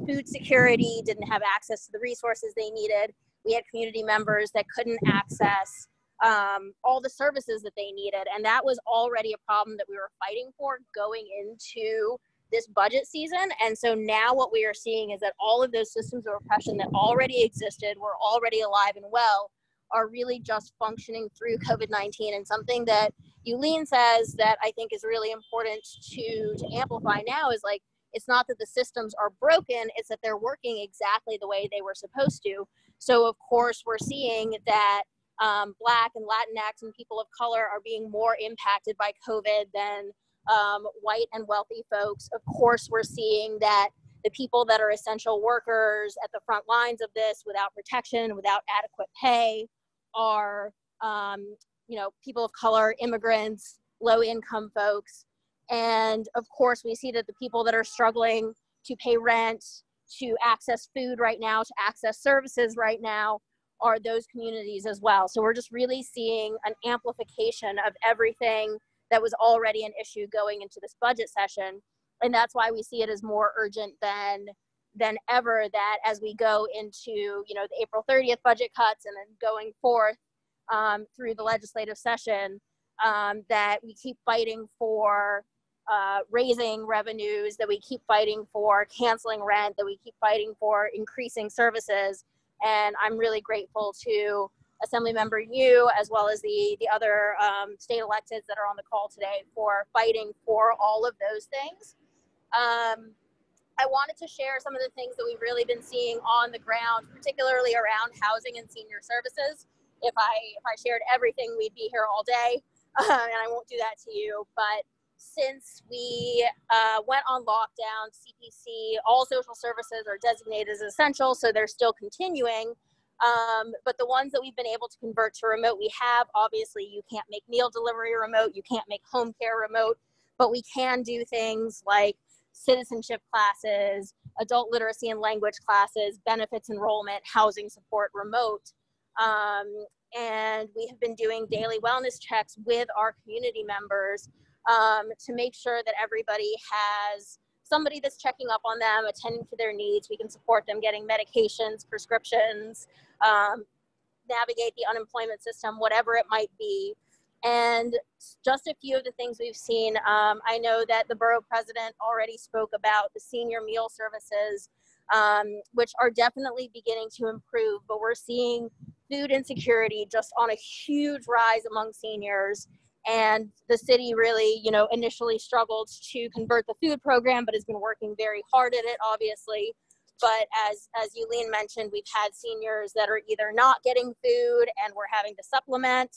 food security, didn't have access to the resources they needed. We had community members that couldn't access um, all the services that they needed. And that was already a problem that we were fighting for going into this budget season. And so now what we are seeing is that all of those systems of oppression that already existed, were already alive and well, are really just functioning through COVID nineteen. And something that Yuh-Line says that I think is really important to, to amplify now is like, it's not that the systems are broken, it's that they're working exactly the way they were supposed to. So of course we're seeing that um, Black and Latinx and people of color are being more impacted by COVID than Um, white and wealthy folks. Of course, we're seeing that the people that are essential workers at the front lines of this without protection, without adequate pay are, um, you know, people of color, immigrants, low income folks. And of course, we see that the people that are struggling to pay rent, to access food right now, to access services right now are those communities as well. So we're just really seeing an amplification of everything that was already an issue going into this budget session. And that's why we see it as more urgent than, than ever, that as we go into, you know, the April thirtieth budget cuts and then going forth um, through the legislative session, um, that we keep fighting for uh, raising revenues, that we keep fighting for canceling rent, that we keep fighting for increasing services. And I'm really grateful to Assemblymember Niou, as well as the, the other um, state electeds that are on the call today for fighting for all of those things. Um, I wanted to share some of the things that we've really been seeing on the ground, particularly around housing and senior services. If I, if I shared everything, we'd be here all day, uh, and I won't do that to you. But since we uh, went on lockdown, C P C, all social services are designated as essential, so they're still continuing. Um, but the ones that we've been able to convert to remote, we have. Obviously, you can't make meal delivery remote, you can't make home care remote, but we can do things like citizenship classes, adult literacy and language classes, benefits enrollment, housing support remote. Um, and we have been doing daily wellness checks with our community members um, to make sure that everybody has somebody that's checking up on them, attending to their needs. We can support them getting medications, prescriptions, um, navigate the unemployment system, whatever it might be. And just a few of the things we've seen, um, I know that the borough president already spoke about the senior meal services, um, which are definitely beginning to improve, but we're seeing food insecurity just on a huge rise among seniors. And the city really, you know, initially struggled to convert the food program, but has been working very hard at it, obviously. But as, as Yuh-Line mentioned, we've had seniors that are either not getting food and we're having to supplement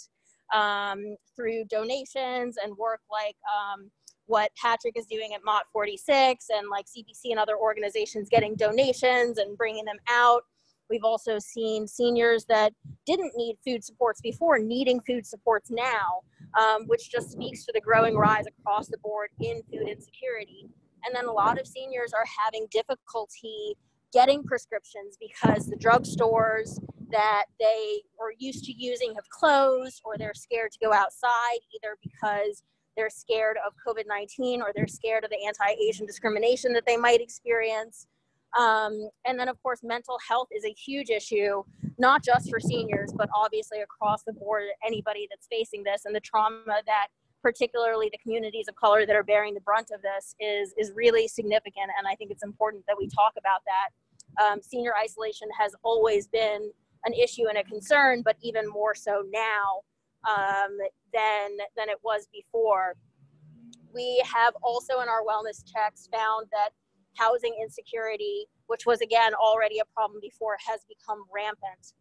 um, through donations and work like um, what Patrick is doing at Mott forty-six and like C B C and other organizations getting donations and bringing them out. We've also seen seniors that didn't need food supports before needing food supports now, um, which just speaks to the growing rise across the board in food insecurity. And then a lot of seniors are having difficulty getting prescriptions because the drugstores that they were used to using have closed, or they're scared to go outside either because they're scared of COVID nineteen or they're scared of the anti-Asian discrimination that they might experience. Um, and then of course, mental health is a huge issue, not just for seniors, but obviously across the board, anybody that's facing this, and the trauma that particularly the communities of color that are bearing the brunt of this is, is really significant. And I think it's important that we talk about that. Um, senior isolation has always been an issue and a concern, but even more so now um, than, than it was before. We have also in our wellness checks found that housing insecurity, which was again already a problem before, has become rampant.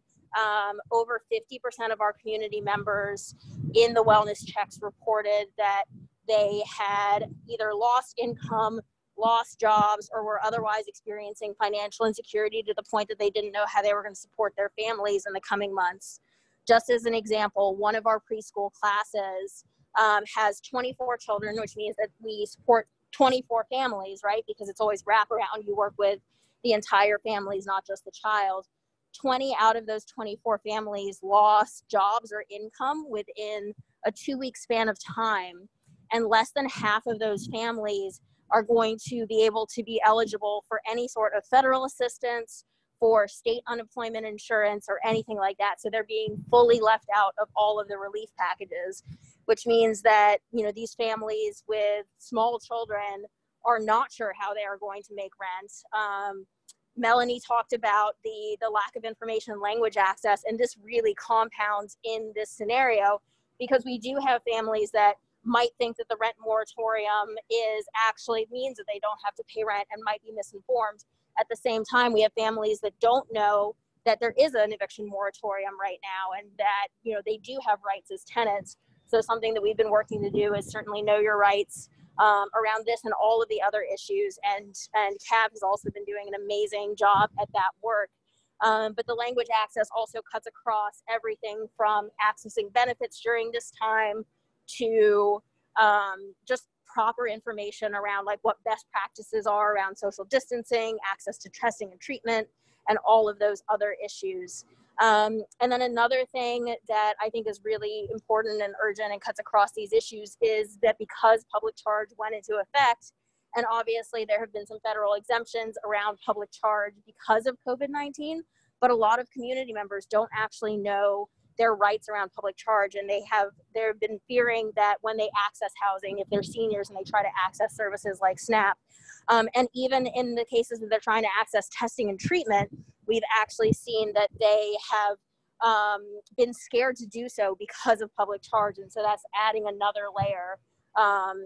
Um, over fifty percent of our community members in the wellness checks reported that they had either lost income, lost jobs, or were otherwise experiencing financial insecurity to the point that they didn't know how they were going to support their families in the coming months. Just as an example, one of our preschool classes um, has twenty-four children, which means that we support twenty-four families, right? Because it's always wraparound. You work with the entire families, not just the child. twenty out of those twenty-four families lost jobs or income within a two-week span of time. And less than half of those families are going to be able to be eligible for any sort of federal assistance, for state unemployment insurance, or anything like that. So they're being fully left out of all of the relief packages, which means that, you know, these families with small children are not sure how they are going to make rent. Um, Melanie talked about the, the lack of information and language access, and this really compounds in this scenario, because we do have families that might think that the rent moratorium is actually means that they don't have to pay rent and might be misinformed. At the same time, we have families that don't know that there is an eviction moratorium right now, and that, you know, they do have rights as tenants. So something that we've been working to do is certainly know your rights Um, around this and all of the other issues, and and C A A A V has also been doing an amazing job at that work. Um, but the language access also cuts across everything from accessing benefits during this time to um, just proper information around like what best practices are around social distancing, access to testing and treatment, and all of those other issues. Um, and then another thing that I think is really important and urgent and cuts across these issues is that because public charge went into effect, and obviously there have been some federal exemptions around public charge because of COVID nineteen, but a lot of community members don't actually know their rights around public charge, and they have they've been fearing that when they access housing, if they're seniors and they try to access services like SNAP, um, and even in the cases that they're trying to access testing and treatment, we've actually seen that they have um, been scared to do so because of public charge. And so that's adding another layer um,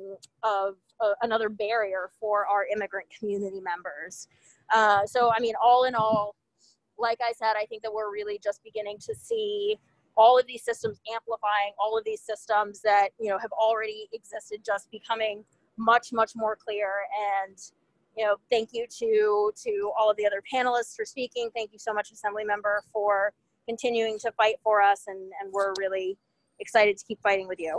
of uh, another barrier for our immigrant community members. Uh, so, I mean, all in all, like I said, I think that we're really just beginning to see all of these systems amplifying, all of these systems that, you know, have already existed, just becoming much, much more clear. And you know, thank you to, to all of the other panelists for speaking. Thank you so much, Assemblymember, for continuing to fight for us, and, and we're really excited to keep fighting with you.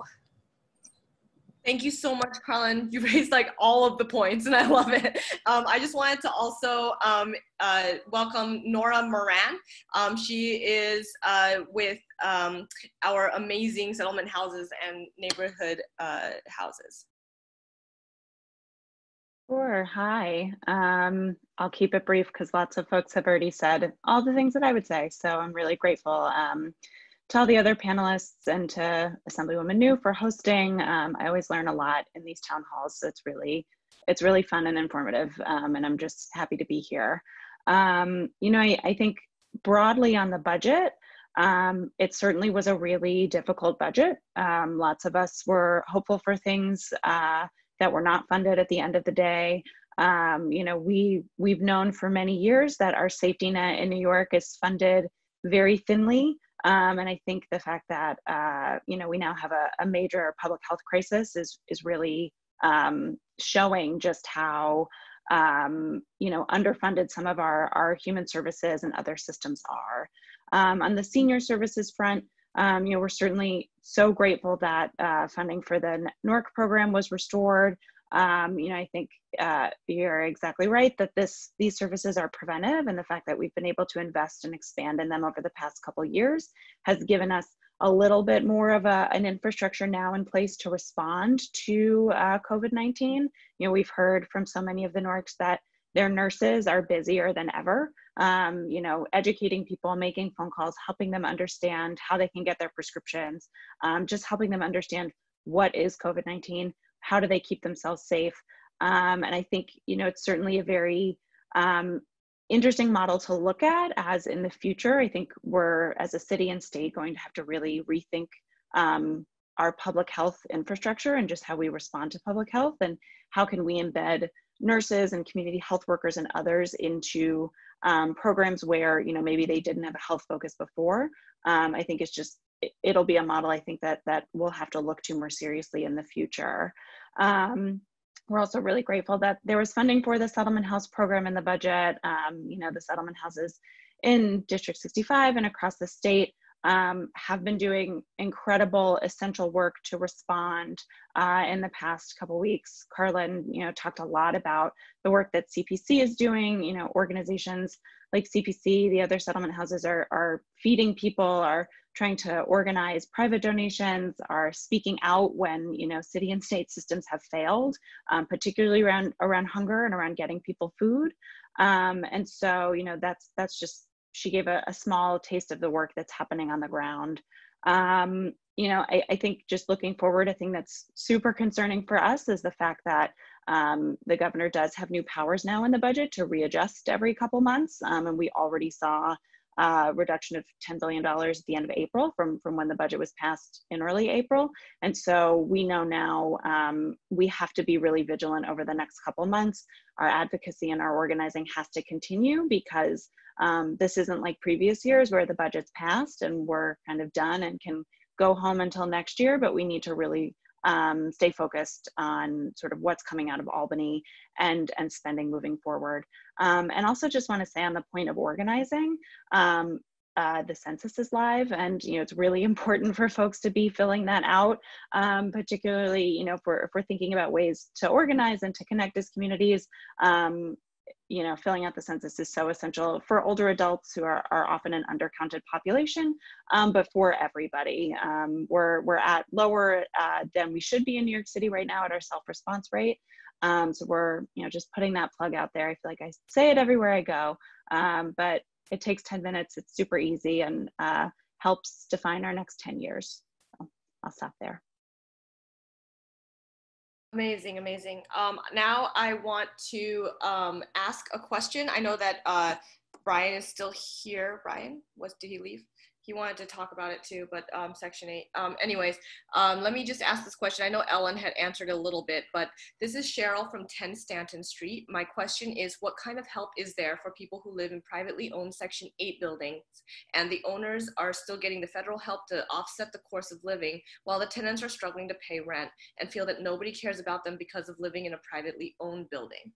Thank you so much, Karlyn. You raised like all of the points, and I love it. Um, I just wanted to also um, uh, welcome Nora Moran. Um, she is uh, with um, our amazing settlement houses and neighborhood uh, houses. Sure, hi. Um, I'll keep it brief because lots of folks have already said all the things that I would say. So I'm really grateful um, to all the other panelists and to Assemblywoman Niou for hosting. Um, I always learn a lot in these town halls. So it's really, it's really fun and informative, um, and I'm just happy to be here. Um, you know, I, I think broadly on the budget, um, it certainly was a really difficult budget. Um, lots of us were hopeful for things uh, that were not funded at the end of the day. Um, you know, we, we've known for many years that our safety net in New York is funded very thinly. Um, and I think the fact that, uh, you know, we now have a, a major public health crisis is, is really um, showing just how, um, you know, underfunded some of our, our human services and other systems are. Um, on the senior services front, Um, you know, we're certainly so grateful that uh, funding for the NORCS program was restored. Um, you know, I think uh, you're exactly right that this these services are preventive, and the fact that we've been able to invest and expand in them over the past couple of years has given us a little bit more of a, an infrastructure now in place to respond to uh, COVID nineteen. You know, we've heard from so many of the N O R Cs that their nurses are busier than ever, um, you know, educating people, making phone calls, helping them understand how they can get their prescriptions, um, just helping them understand what is COVID nineteen, how do they keep themselves safe. Um, and I think, you know, it's certainly a very um, interesting model to look at as in the future. I think we're, as a city and state, going to have to really rethink um, our public health infrastructure and just how we respond to public health, and how can we embed nurses and community health workers and others into um, programs where, you know, maybe they didn't have a health focus before. Um, I think it's just, it, it'll be a model I think that that we'll have to look to more seriously in the future. Um, we're also really grateful that there was funding for the settlement house program in the budget. Um, you know, the settlement houses in District sixty-five and across the state um, have been doing incredible essential work to respond uh, in the past couple weeks. Karlyn, you know, talked a lot about the work that C P C is doing. You know, organizations like C P C, the other settlement houses are, are feeding people, are trying to organize private donations, are speaking out when, you know, city and state systems have failed, um, particularly around, around hunger and around getting people food. Um, and so, you know, that's, that's just, she gave a, a small taste of the work that's happening on the ground. Um, you know, I, I think just looking forward, a thing that's super concerning for us is the fact that um, the governor does have new powers now in the budget to readjust every couple months. Um, and we already saw a reduction of ten billion dollars at the end of April from, from when the budget was passed in early April. And so we know now um, we have to be really vigilant over the next couple months. Our advocacy and our organizing has to continue, because Um, this isn't like previous years where the budget's passed and we're kind of done and can go home until next year, but we need to really um, stay focused on sort of what's coming out of Albany and, and spending moving forward. Um, and also just want to say on the point of organizing, um, Uh, the census is live, and you know, it's really important for folks to be filling that out, um, particularly, you know, if we're, if we're thinking about ways to organize and to connect as communities. Um, you know, filling out the census is so essential for older adults who are, are often an undercounted population, um, but for everybody. Um, we're, we're at lower uh, than we should be in New York City right now at our self-response rate. Um, so we're, you know, just putting that plug out there. I feel like I say it everywhere I go, um, but it takes ten minutes. It's super easy and uh, helps define our next ten years. So I'll stop there. Amazing, amazing. Um, now I want to um, ask a question. I know that uh, Brian is still here. Brian, was, did he leave? He wanted to talk about it too, but um, Section eight. Um, anyways, um, let me just ask this question. I know Ellen had answered a little bit, but this is Cheryl from ten Stanton Street. My question is, what kind of help is there for people who live in privately owned Section eight buildings, and the owners are still getting the federal help to offset the cost of living, while the tenants are struggling to pay rent and feel that nobody cares about them because of living in a privately owned building?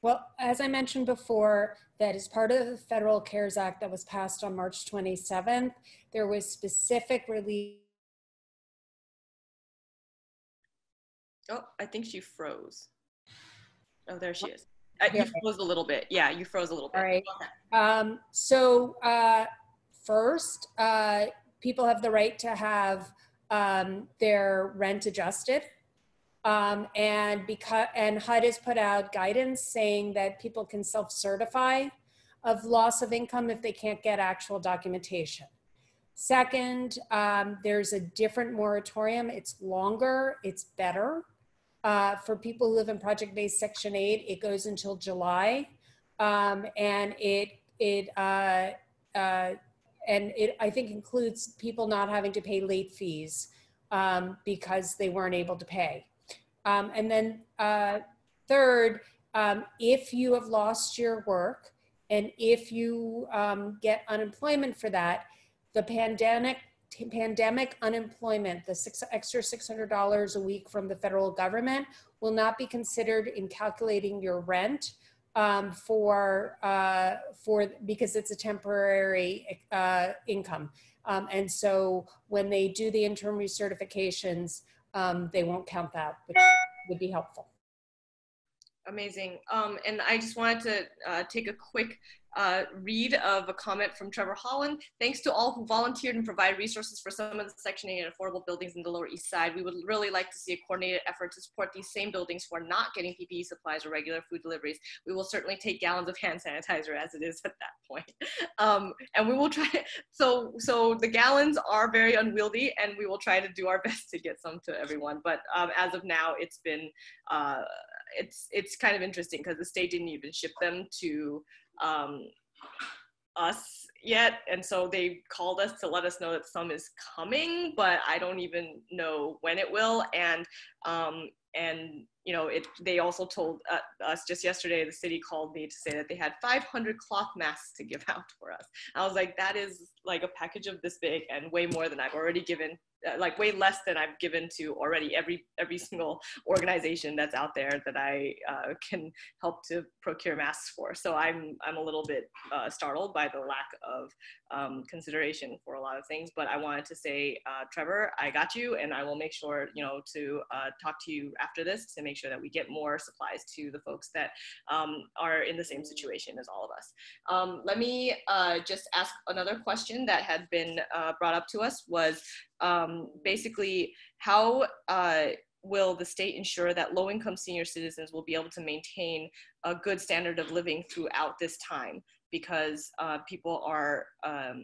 Well, as I mentioned before, that is part of the Federal CARES Act that was passed on March twenty-seventh. There was specific relief. Oh, I think she froze. Oh, there she is. Uh, you froze a little bit. Yeah, you froze a little bit. All right. Um, so uh, first, uh, people have the right to have um, their rent adjusted. Um, and because and H U D has put out guidance saying that people can self-certify of loss of income if they can't get actual documentation. Second, um, there's a different moratorium. It's longer, it's better. Uh, for people who live in project-based Section eight, it goes until July, um, and it it uh, uh, and it I think includes people not having to pay late fees um, because they weren't able to pay. Um, and then uh, third, um, if you have lost your work and if you um, get unemployment for that, the pandemic pandemic unemployment, the six, extra six hundred dollars a week from the federal government, will not be considered in calculating your rent um, for uh, for because it's a temporary uh, income. Um, and so when they do the interim recertifications, Um, they won't count that, which would be helpful. Amazing. Um, and I just wanted to uh, take a quick uh, read of a comment from Trevor Holland. Thanks to all who volunteered and provided resources for some of the Section eight and affordable buildings in the Lower East Side. We would really like to see a coordinated effort to support these same buildings who are not getting P P E supplies or regular food deliveries. We will certainly take gallons of hand sanitizer as it is at that point. Um, and we will try, so, so the gallons are very unwieldy and we will try to do our best to get some to everyone. But um, as of now, it's been, uh, It's it's kind of interesting because the state didn't even ship them to um, us yet, and so they called us to let us know that some is coming, but I don't even know when it will. And um, and you know, it they also told uh, us just yesterday, the city called me to say that they had five hundred cloth masks to give out for us. I was like, that is like a package of this big and way more than I've already given. Like way less than I've given to already every every single organization that's out there that I uh, can help to procure masks for. So I'm I'm a little bit uh, startled by the lack of um, consideration for a lot of things. But I wanted to say, uh, Trevor, I got you, and I will make sure you know to uh, talk to you after this to make sure that we get more supplies to the folks that um, are in the same situation as all of us. Um, let me uh, just ask another question that had been uh, brought up to us was. Um, basically, how uh, will the state ensure that low-income senior citizens will be able to maintain a good standard of living throughout this time? Because uh, people are, um,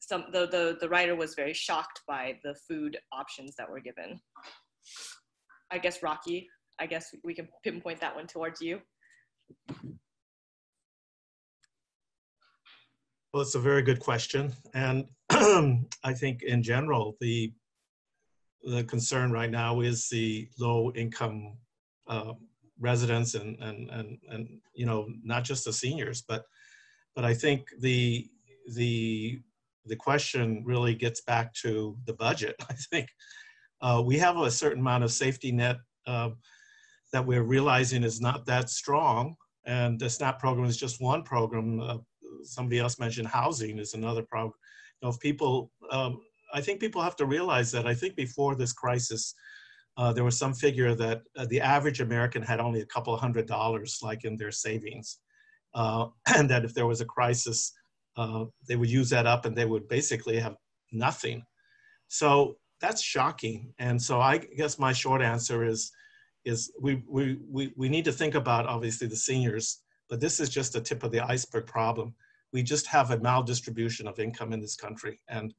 some, the, the, the writer was very shocked by the food options that were given. I guess, Rocky, I guess we can pinpoint that one towards you. Well, it's a very good question, and I think in general the the concern right now is the low income uh, residents and, and and and you know, not just the seniors, but but I think the the the question really gets back to the budget. I think uh, we have a certain amount of safety net uh, that we're realizing is not that strong, and the SNAP program is just one program. Uh, somebody else mentioned housing is another problem. You know, if people, um, I think people have to realize that I think before this crisis, uh, there was some figure that uh, the average American had only a couple hundred dollars like in their savings. Uh, and that if there was a crisis, uh, they would use that up and they would basically have nothing. So that's shocking. And so I guess my short answer is, is we, we, we, we need to think about obviously the seniors, but this is just the tip of the iceberg problem. We just have a maldistribution of income in this country. And,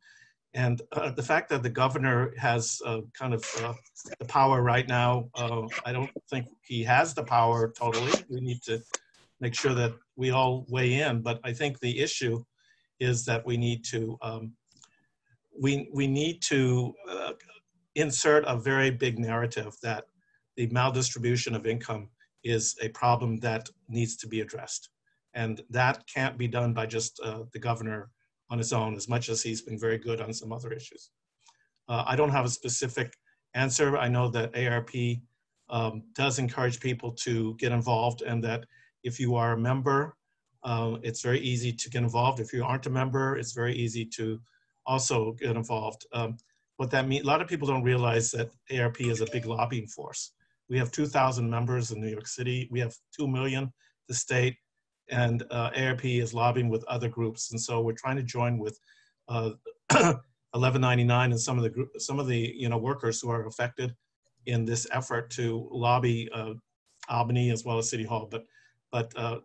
and uh, the fact that the governor has uh, kind of uh, the power right now, uh, I don't think he has the power totally. We need to make sure that we all weigh in. But I think the issue is that we need to, um, we, we need to uh, insert a very big narrative that the maldistribution of income is a problem that needs to be addressed. And that can't be done by just uh, the governor on his own, as much as he's been very good on some other issues. Uh, I don't have a specific answer. I know that A A R P um, does encourage people to get involved, and that if you are a member, uh, it's very easy to get involved. If you aren't a member, it's very easy to also get involved. Um, what that means, a lot of people don't realize that A A R P is a big lobbying force. We have two thousand members in New York City. We have two million, the state, and uh, A A R P is lobbying with other groups. And so we're trying to join with uh, eleven ninety-nine and some of the group, some of the you know workers who are affected in this effort to lobby uh, Albany as well as City Hall. But but uh,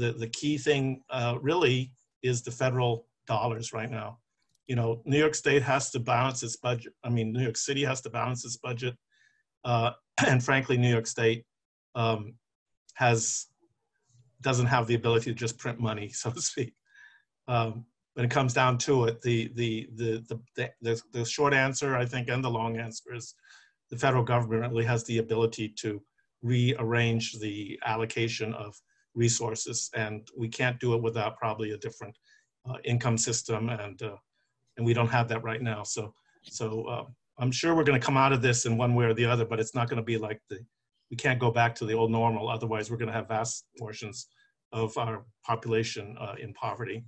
the the key thing uh, really is the federal dollars right now. You know, New York State has to balance its budget. I mean, New York City has to balance its budget. Uh, and frankly, New York State um, has doesn't have the ability to just print money, so to speak. Um, when it comes down to it, the the the the the the short answer, I think, and the long answer is the federal government really has the ability to rearrange the allocation of resources, and we can't do it without probably a different uh, income system, and uh, and we don't have that right now. So so. Uh, I'm sure we're going to come out of this in one way or the other, but it's not going to be like the, we can't go back to the old normal. Otherwise, we're going to have vast portions of our population uh, in poverty.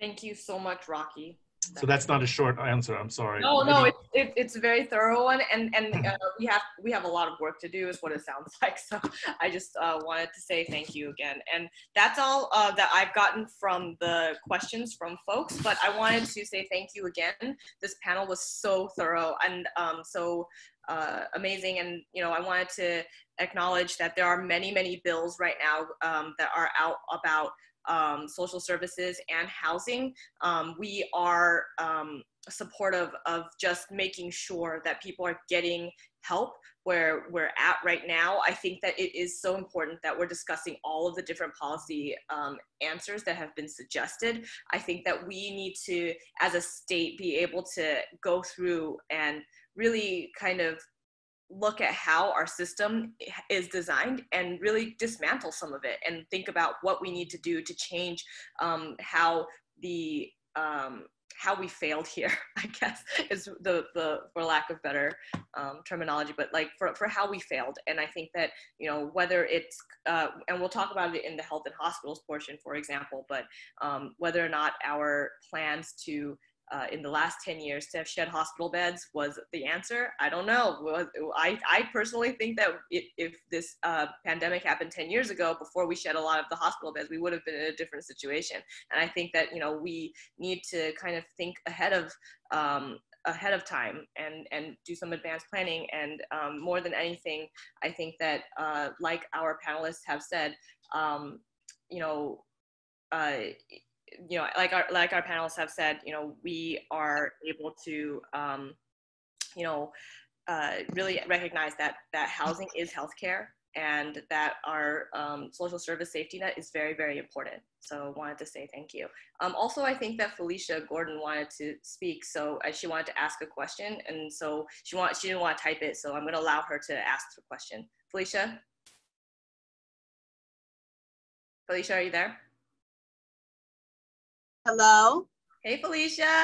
Thank you so much, Rocky. So that's not a short answer, I'm sorry. No, no, it, it, it's a very thorough one, and, and uh, we, have, we have a lot of work to do is what it sounds like, so I just uh, wanted to say thank you again. And that's all uh, that I've gotten from the questions from folks, but I wanted to say thank you again. This panel was so thorough and um, so uh, amazing, and you know, I wanted to acknowledge that there are many, many bills right now um, that are out about Um, social services and housing. Um, we are um, supportive of just making sure that people are getting help where we're at right now. I think that it is so important that we're discussing all of the different policy um, answers that have been suggested. I think that we need to, as a state, be able to go through and really kind of look at how our system is designed and really dismantle some of it and think about what we need to do to change um, how the um, how we failed here, I guess, is the, the for lack of better um, terminology, but like for, for how we failed. And I think that, you know, whether it's, uh, and we'll talk about it in the health and hospitals portion, for example, but um, whether or not our plans to Uh, in the last ten years to have shed hospital beds was the answer. I don't know. I, I personally think that if, if this uh, pandemic happened ten years ago, before we shed a lot of the hospital beds, we would have been in a different situation. And I think that, you know, we need to kind of think ahead of um, ahead of time and, and do some advanced planning. And um, more than anything, I think that uh, like our panelists have said, um, you know, uh, you know, like our, like our panelists have said, you know, we are able to, um, you know, uh, really recognize that, that housing is healthcare and that our um, social service safety net is very, very important. So I wanted to say thank you. Um, also, I think that Felicia Gordon wanted to speak. So uh, she wanted to ask a question, and so she, want, she didn't want to type it. So I'm going to allow her to ask the question. Felicia? Felicia, are you there? Hello. Hey, Felicia.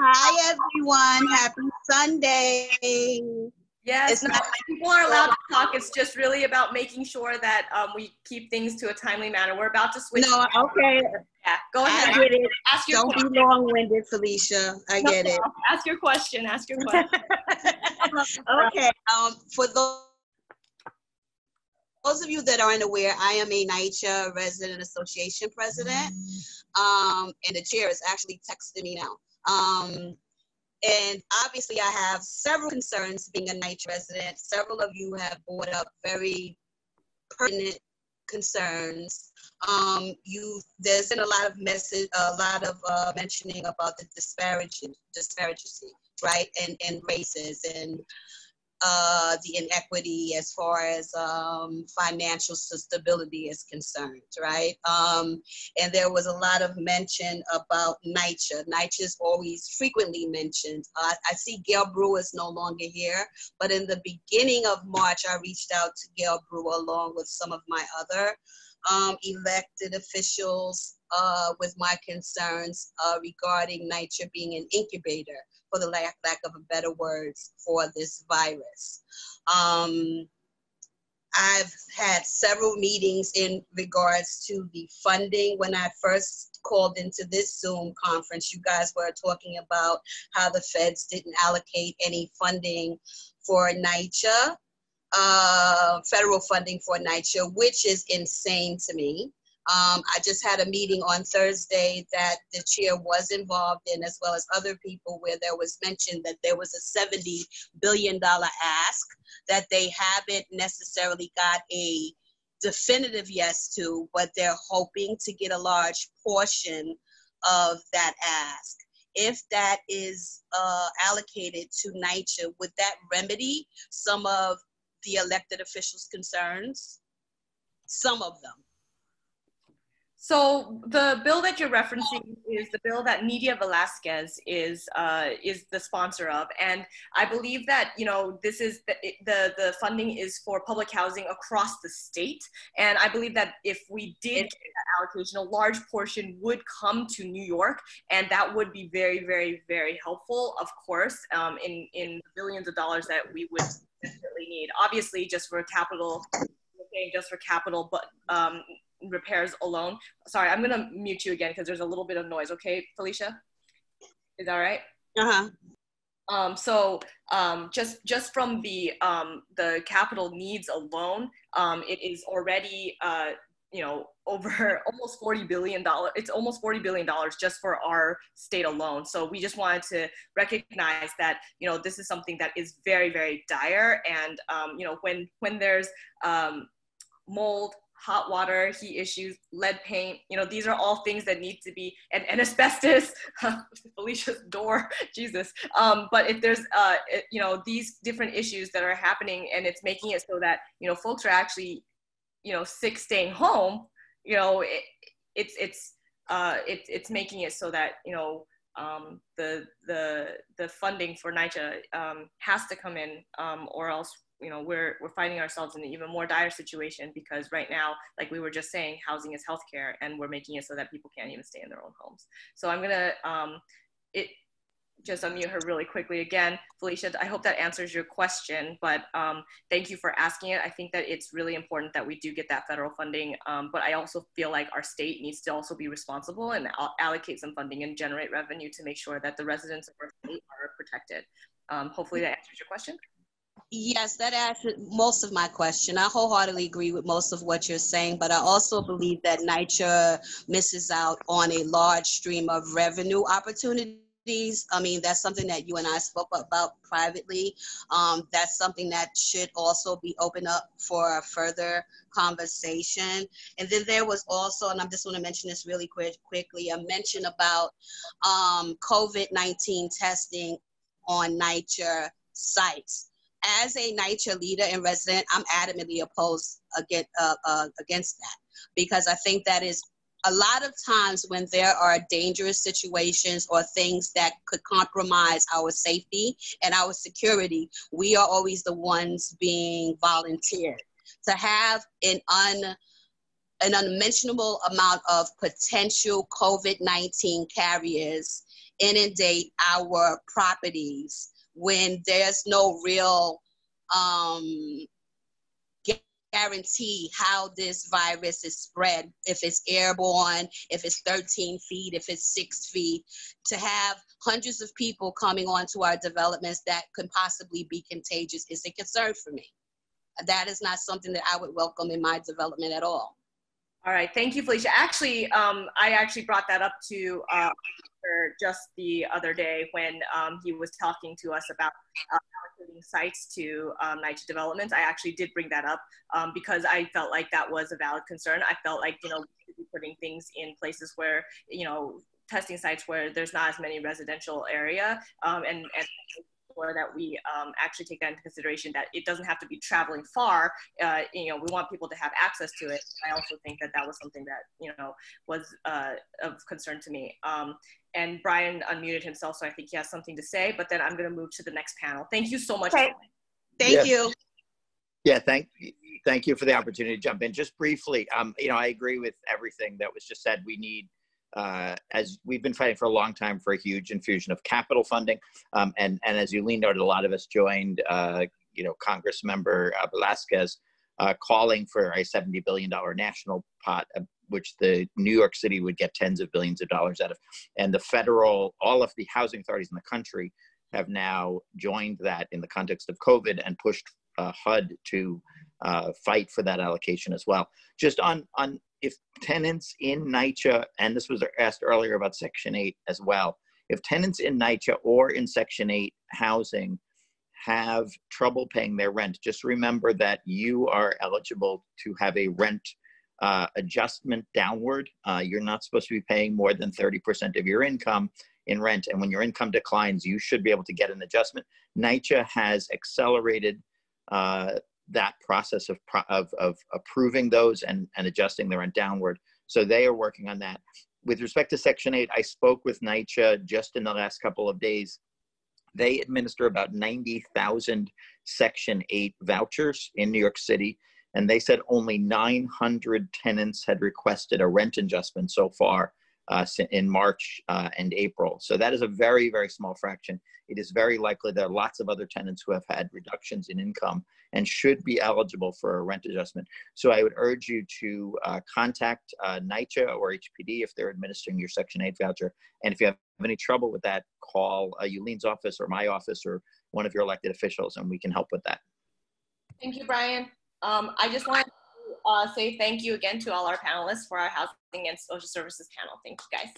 Hi, everyone. Happy Sunday. Yes, it's no, not people are allowed to talk. It's just really about making sure that um, we keep things to a timely manner. We're about to switch. No, okay. Yeah, go ahead. I get it. Ask your Don't question. be long-winded, Felicia. I no, get it. No. Ask your question. Ask your question. Okay. Um, for those. Those of you that aren't aware, I am a NYCHA Resident Association President, um, and the chair is actually texting me now. Um, and obviously I have several concerns being a NYCHA resident. Several of you have brought up very pertinent concerns. Um, you, there's been a lot of message, a lot of uh, mentioning about the disparity, disparity, right, and, and races and Uh, the inequity as far as um, financial stability is concerned, right? Um, and there was a lot of mention about NYCHA. NYCHA is always frequently mentioned. Uh, I see Gail Brewer is no longer here, but in the beginning of March, I reached out to Gail Brewer along with some of my other um, elected officials uh, with my concerns uh, regarding NYCHA being an incubator, for the lack, lack of a better words, for this virus. Um, I've had several meetings in regards to the funding. When I first called into this Zoom conference, you guys were talking about how the feds didn't allocate any funding for NYCHA, uh, federal funding for NYCHA, which is insane to me. Um, I just had a meeting on Thursday that the chair was involved in, as well as other people, where there was mentioned that there was a seventy billion dollar ask that they haven't necessarily got a definitive yes to, but they're hoping to get a large portion of that ask. If that is uh, allocated to NYCHA, would that remedy some of the elected officials' concerns? Some of them. So the bill that you're referencing is the bill that Media Velasquez is uh, is the sponsor of, and I believe that, you know, this is the, the the funding is for public housing across the state, and I believe that if we did get that allocation, a large portion would come to New York, and that would be very, very, very helpful, of course, um, in in billions of dollars that we would definitely need. Obviously, just for capital, just for capital, but. Um, repairs alone. Sorry, I'm gonna mute you again because there's a little bit of noise. Okay, Felicia? Is that right? Uh-huh. Um, so um, just just from the um, the capital needs alone, um, it is already uh, you know over almost forty billion dollars. It's almost forty billion dollars just for our state alone. So we just wanted to recognize that you know this is something that is very very dire. And um, you know when when there's um, mold, hot water, heat issues, lead paint, you know, these are all things that need to be, and, and asbestos, Felicia's door, Jesus. Um, but if there's, uh, it, you know, these different issues that are happening, and it's making it so that, you know, folks are actually, you know, sick staying home, you know, it, it's, it's, uh, it, it's making it so that, you know, um, the, the, the funding for NYCHA um, has to come in um, or else you know, we're, we're finding ourselves in an even more dire situation because right now, like we were just saying, housing is healthcare, and we're making it so that people can't even stay in their own homes. So I'm gonna um, it just unmute her really quickly again. Felicia, I hope that answers your question, but um, thank you for asking it. I think that it's really important that we do get that federal funding, um, but I also feel like our state needs to also be responsible and allocate some funding and generate revenue to make sure that the residents of our state are protected. Um, hopefully that answers your question. Yes, that answered most of my question. I wholeheartedly agree with most of what you're saying, but I also believe that NYCHA misses out on a large stream of revenue opportunities. I mean, that's something that you and I spoke about privately. Um, that's something that should also be opened up for a further conversation. And then there was also, and I just want to mention this really quick, quickly, a mention about um, COVID nineteen testing on NYCHA sites. As a NYCHA leader and resident, I'm adamantly opposed against, uh, uh, against that, because I think that is a lot of times when there are dangerous situations or things that could compromise our safety and our security, we are always the ones being volunteered. To have an un an unmentionable amount of potential COVID nineteen carriers inundate our properties when there's no real um, guarantee how this virus is spread, if it's airborne, if it's thirteen feet, if it's six feet, to have hundreds of people coming onto our developments that could possibly be contagious is a concern for me. That is not something that I would welcome in my development at all. All right, thank you, Felicia. Actually, um, I actually brought that up to uh, just the other day when um, he was talking to us about uh, allocating sites to um, NYCHA developments. I actually did bring that up um, because I felt like that was a valid concern. I felt like, you know, we should be putting things in places where, you know, testing sites where there's not as many residential area um, and, and or that we um, actually take that into consideration, that it doesn't have to be traveling far. Uh, you know, we want people to have access to it. I also think that that was something that, you know, was uh, of concern to me. Um, and Brian unmuted himself, so I think he has something to say, but then I'm gonna move to the next panel. Thank you so much. Okay. Thank yes. you. Yeah, thank, thank you for the opportunity to jump in. Just briefly, um, you know, I agree with everything that was just said. We need Uh, as we've been fighting for a long time for a huge infusion of capital funding. Um, and, and as Yuh-Line noted, a lot of us joined, uh, you know, Congress member uh, Velasquez uh, calling for a seventy billion dollar national pot, uh, which the New York City would get tens of billions of dollars out of. And the federal, all of the housing authorities in the country have now joined that in the context of COVID and pushed uh, H U D to uh, fight for that allocation as well. Just on, on if tenants in NYCHA, and this was asked earlier about Section eight as well, if tenants in NYCHA or in Section eight housing have trouble paying their rent, just remember that you are eligible to have a rent uh, adjustment downward. Uh, you're not supposed to be paying more than thirty percent of your income in rent, and when your income declines, you should be able to get an adjustment. NYCHA has accelerated uh, that process of, of, of approving those and, and adjusting the rent downward. So they are working on that. With respect to Section eight, I spoke with NYCHA just in the last couple of days. They administer about ninety thousand Section eight vouchers in New York City, and they said only nine hundred tenants had requested a rent adjustment so far uh, in March uh, and April. So that is a very, very small fraction. It is very likely there are lots of other tenants who have had reductions in income and should be eligible for a rent adjustment. So I would urge you to uh, contact uh, NYCHA or H P D if they're administering your Section eight voucher. And if you have any trouble with that, call uh, Yuh-Line's office or my office or one of your elected officials, and we can help with that. Thank you, Brian. Um, I just want to uh, say thank you again to all our panelists for our housing and social services panel. Thank you, guys.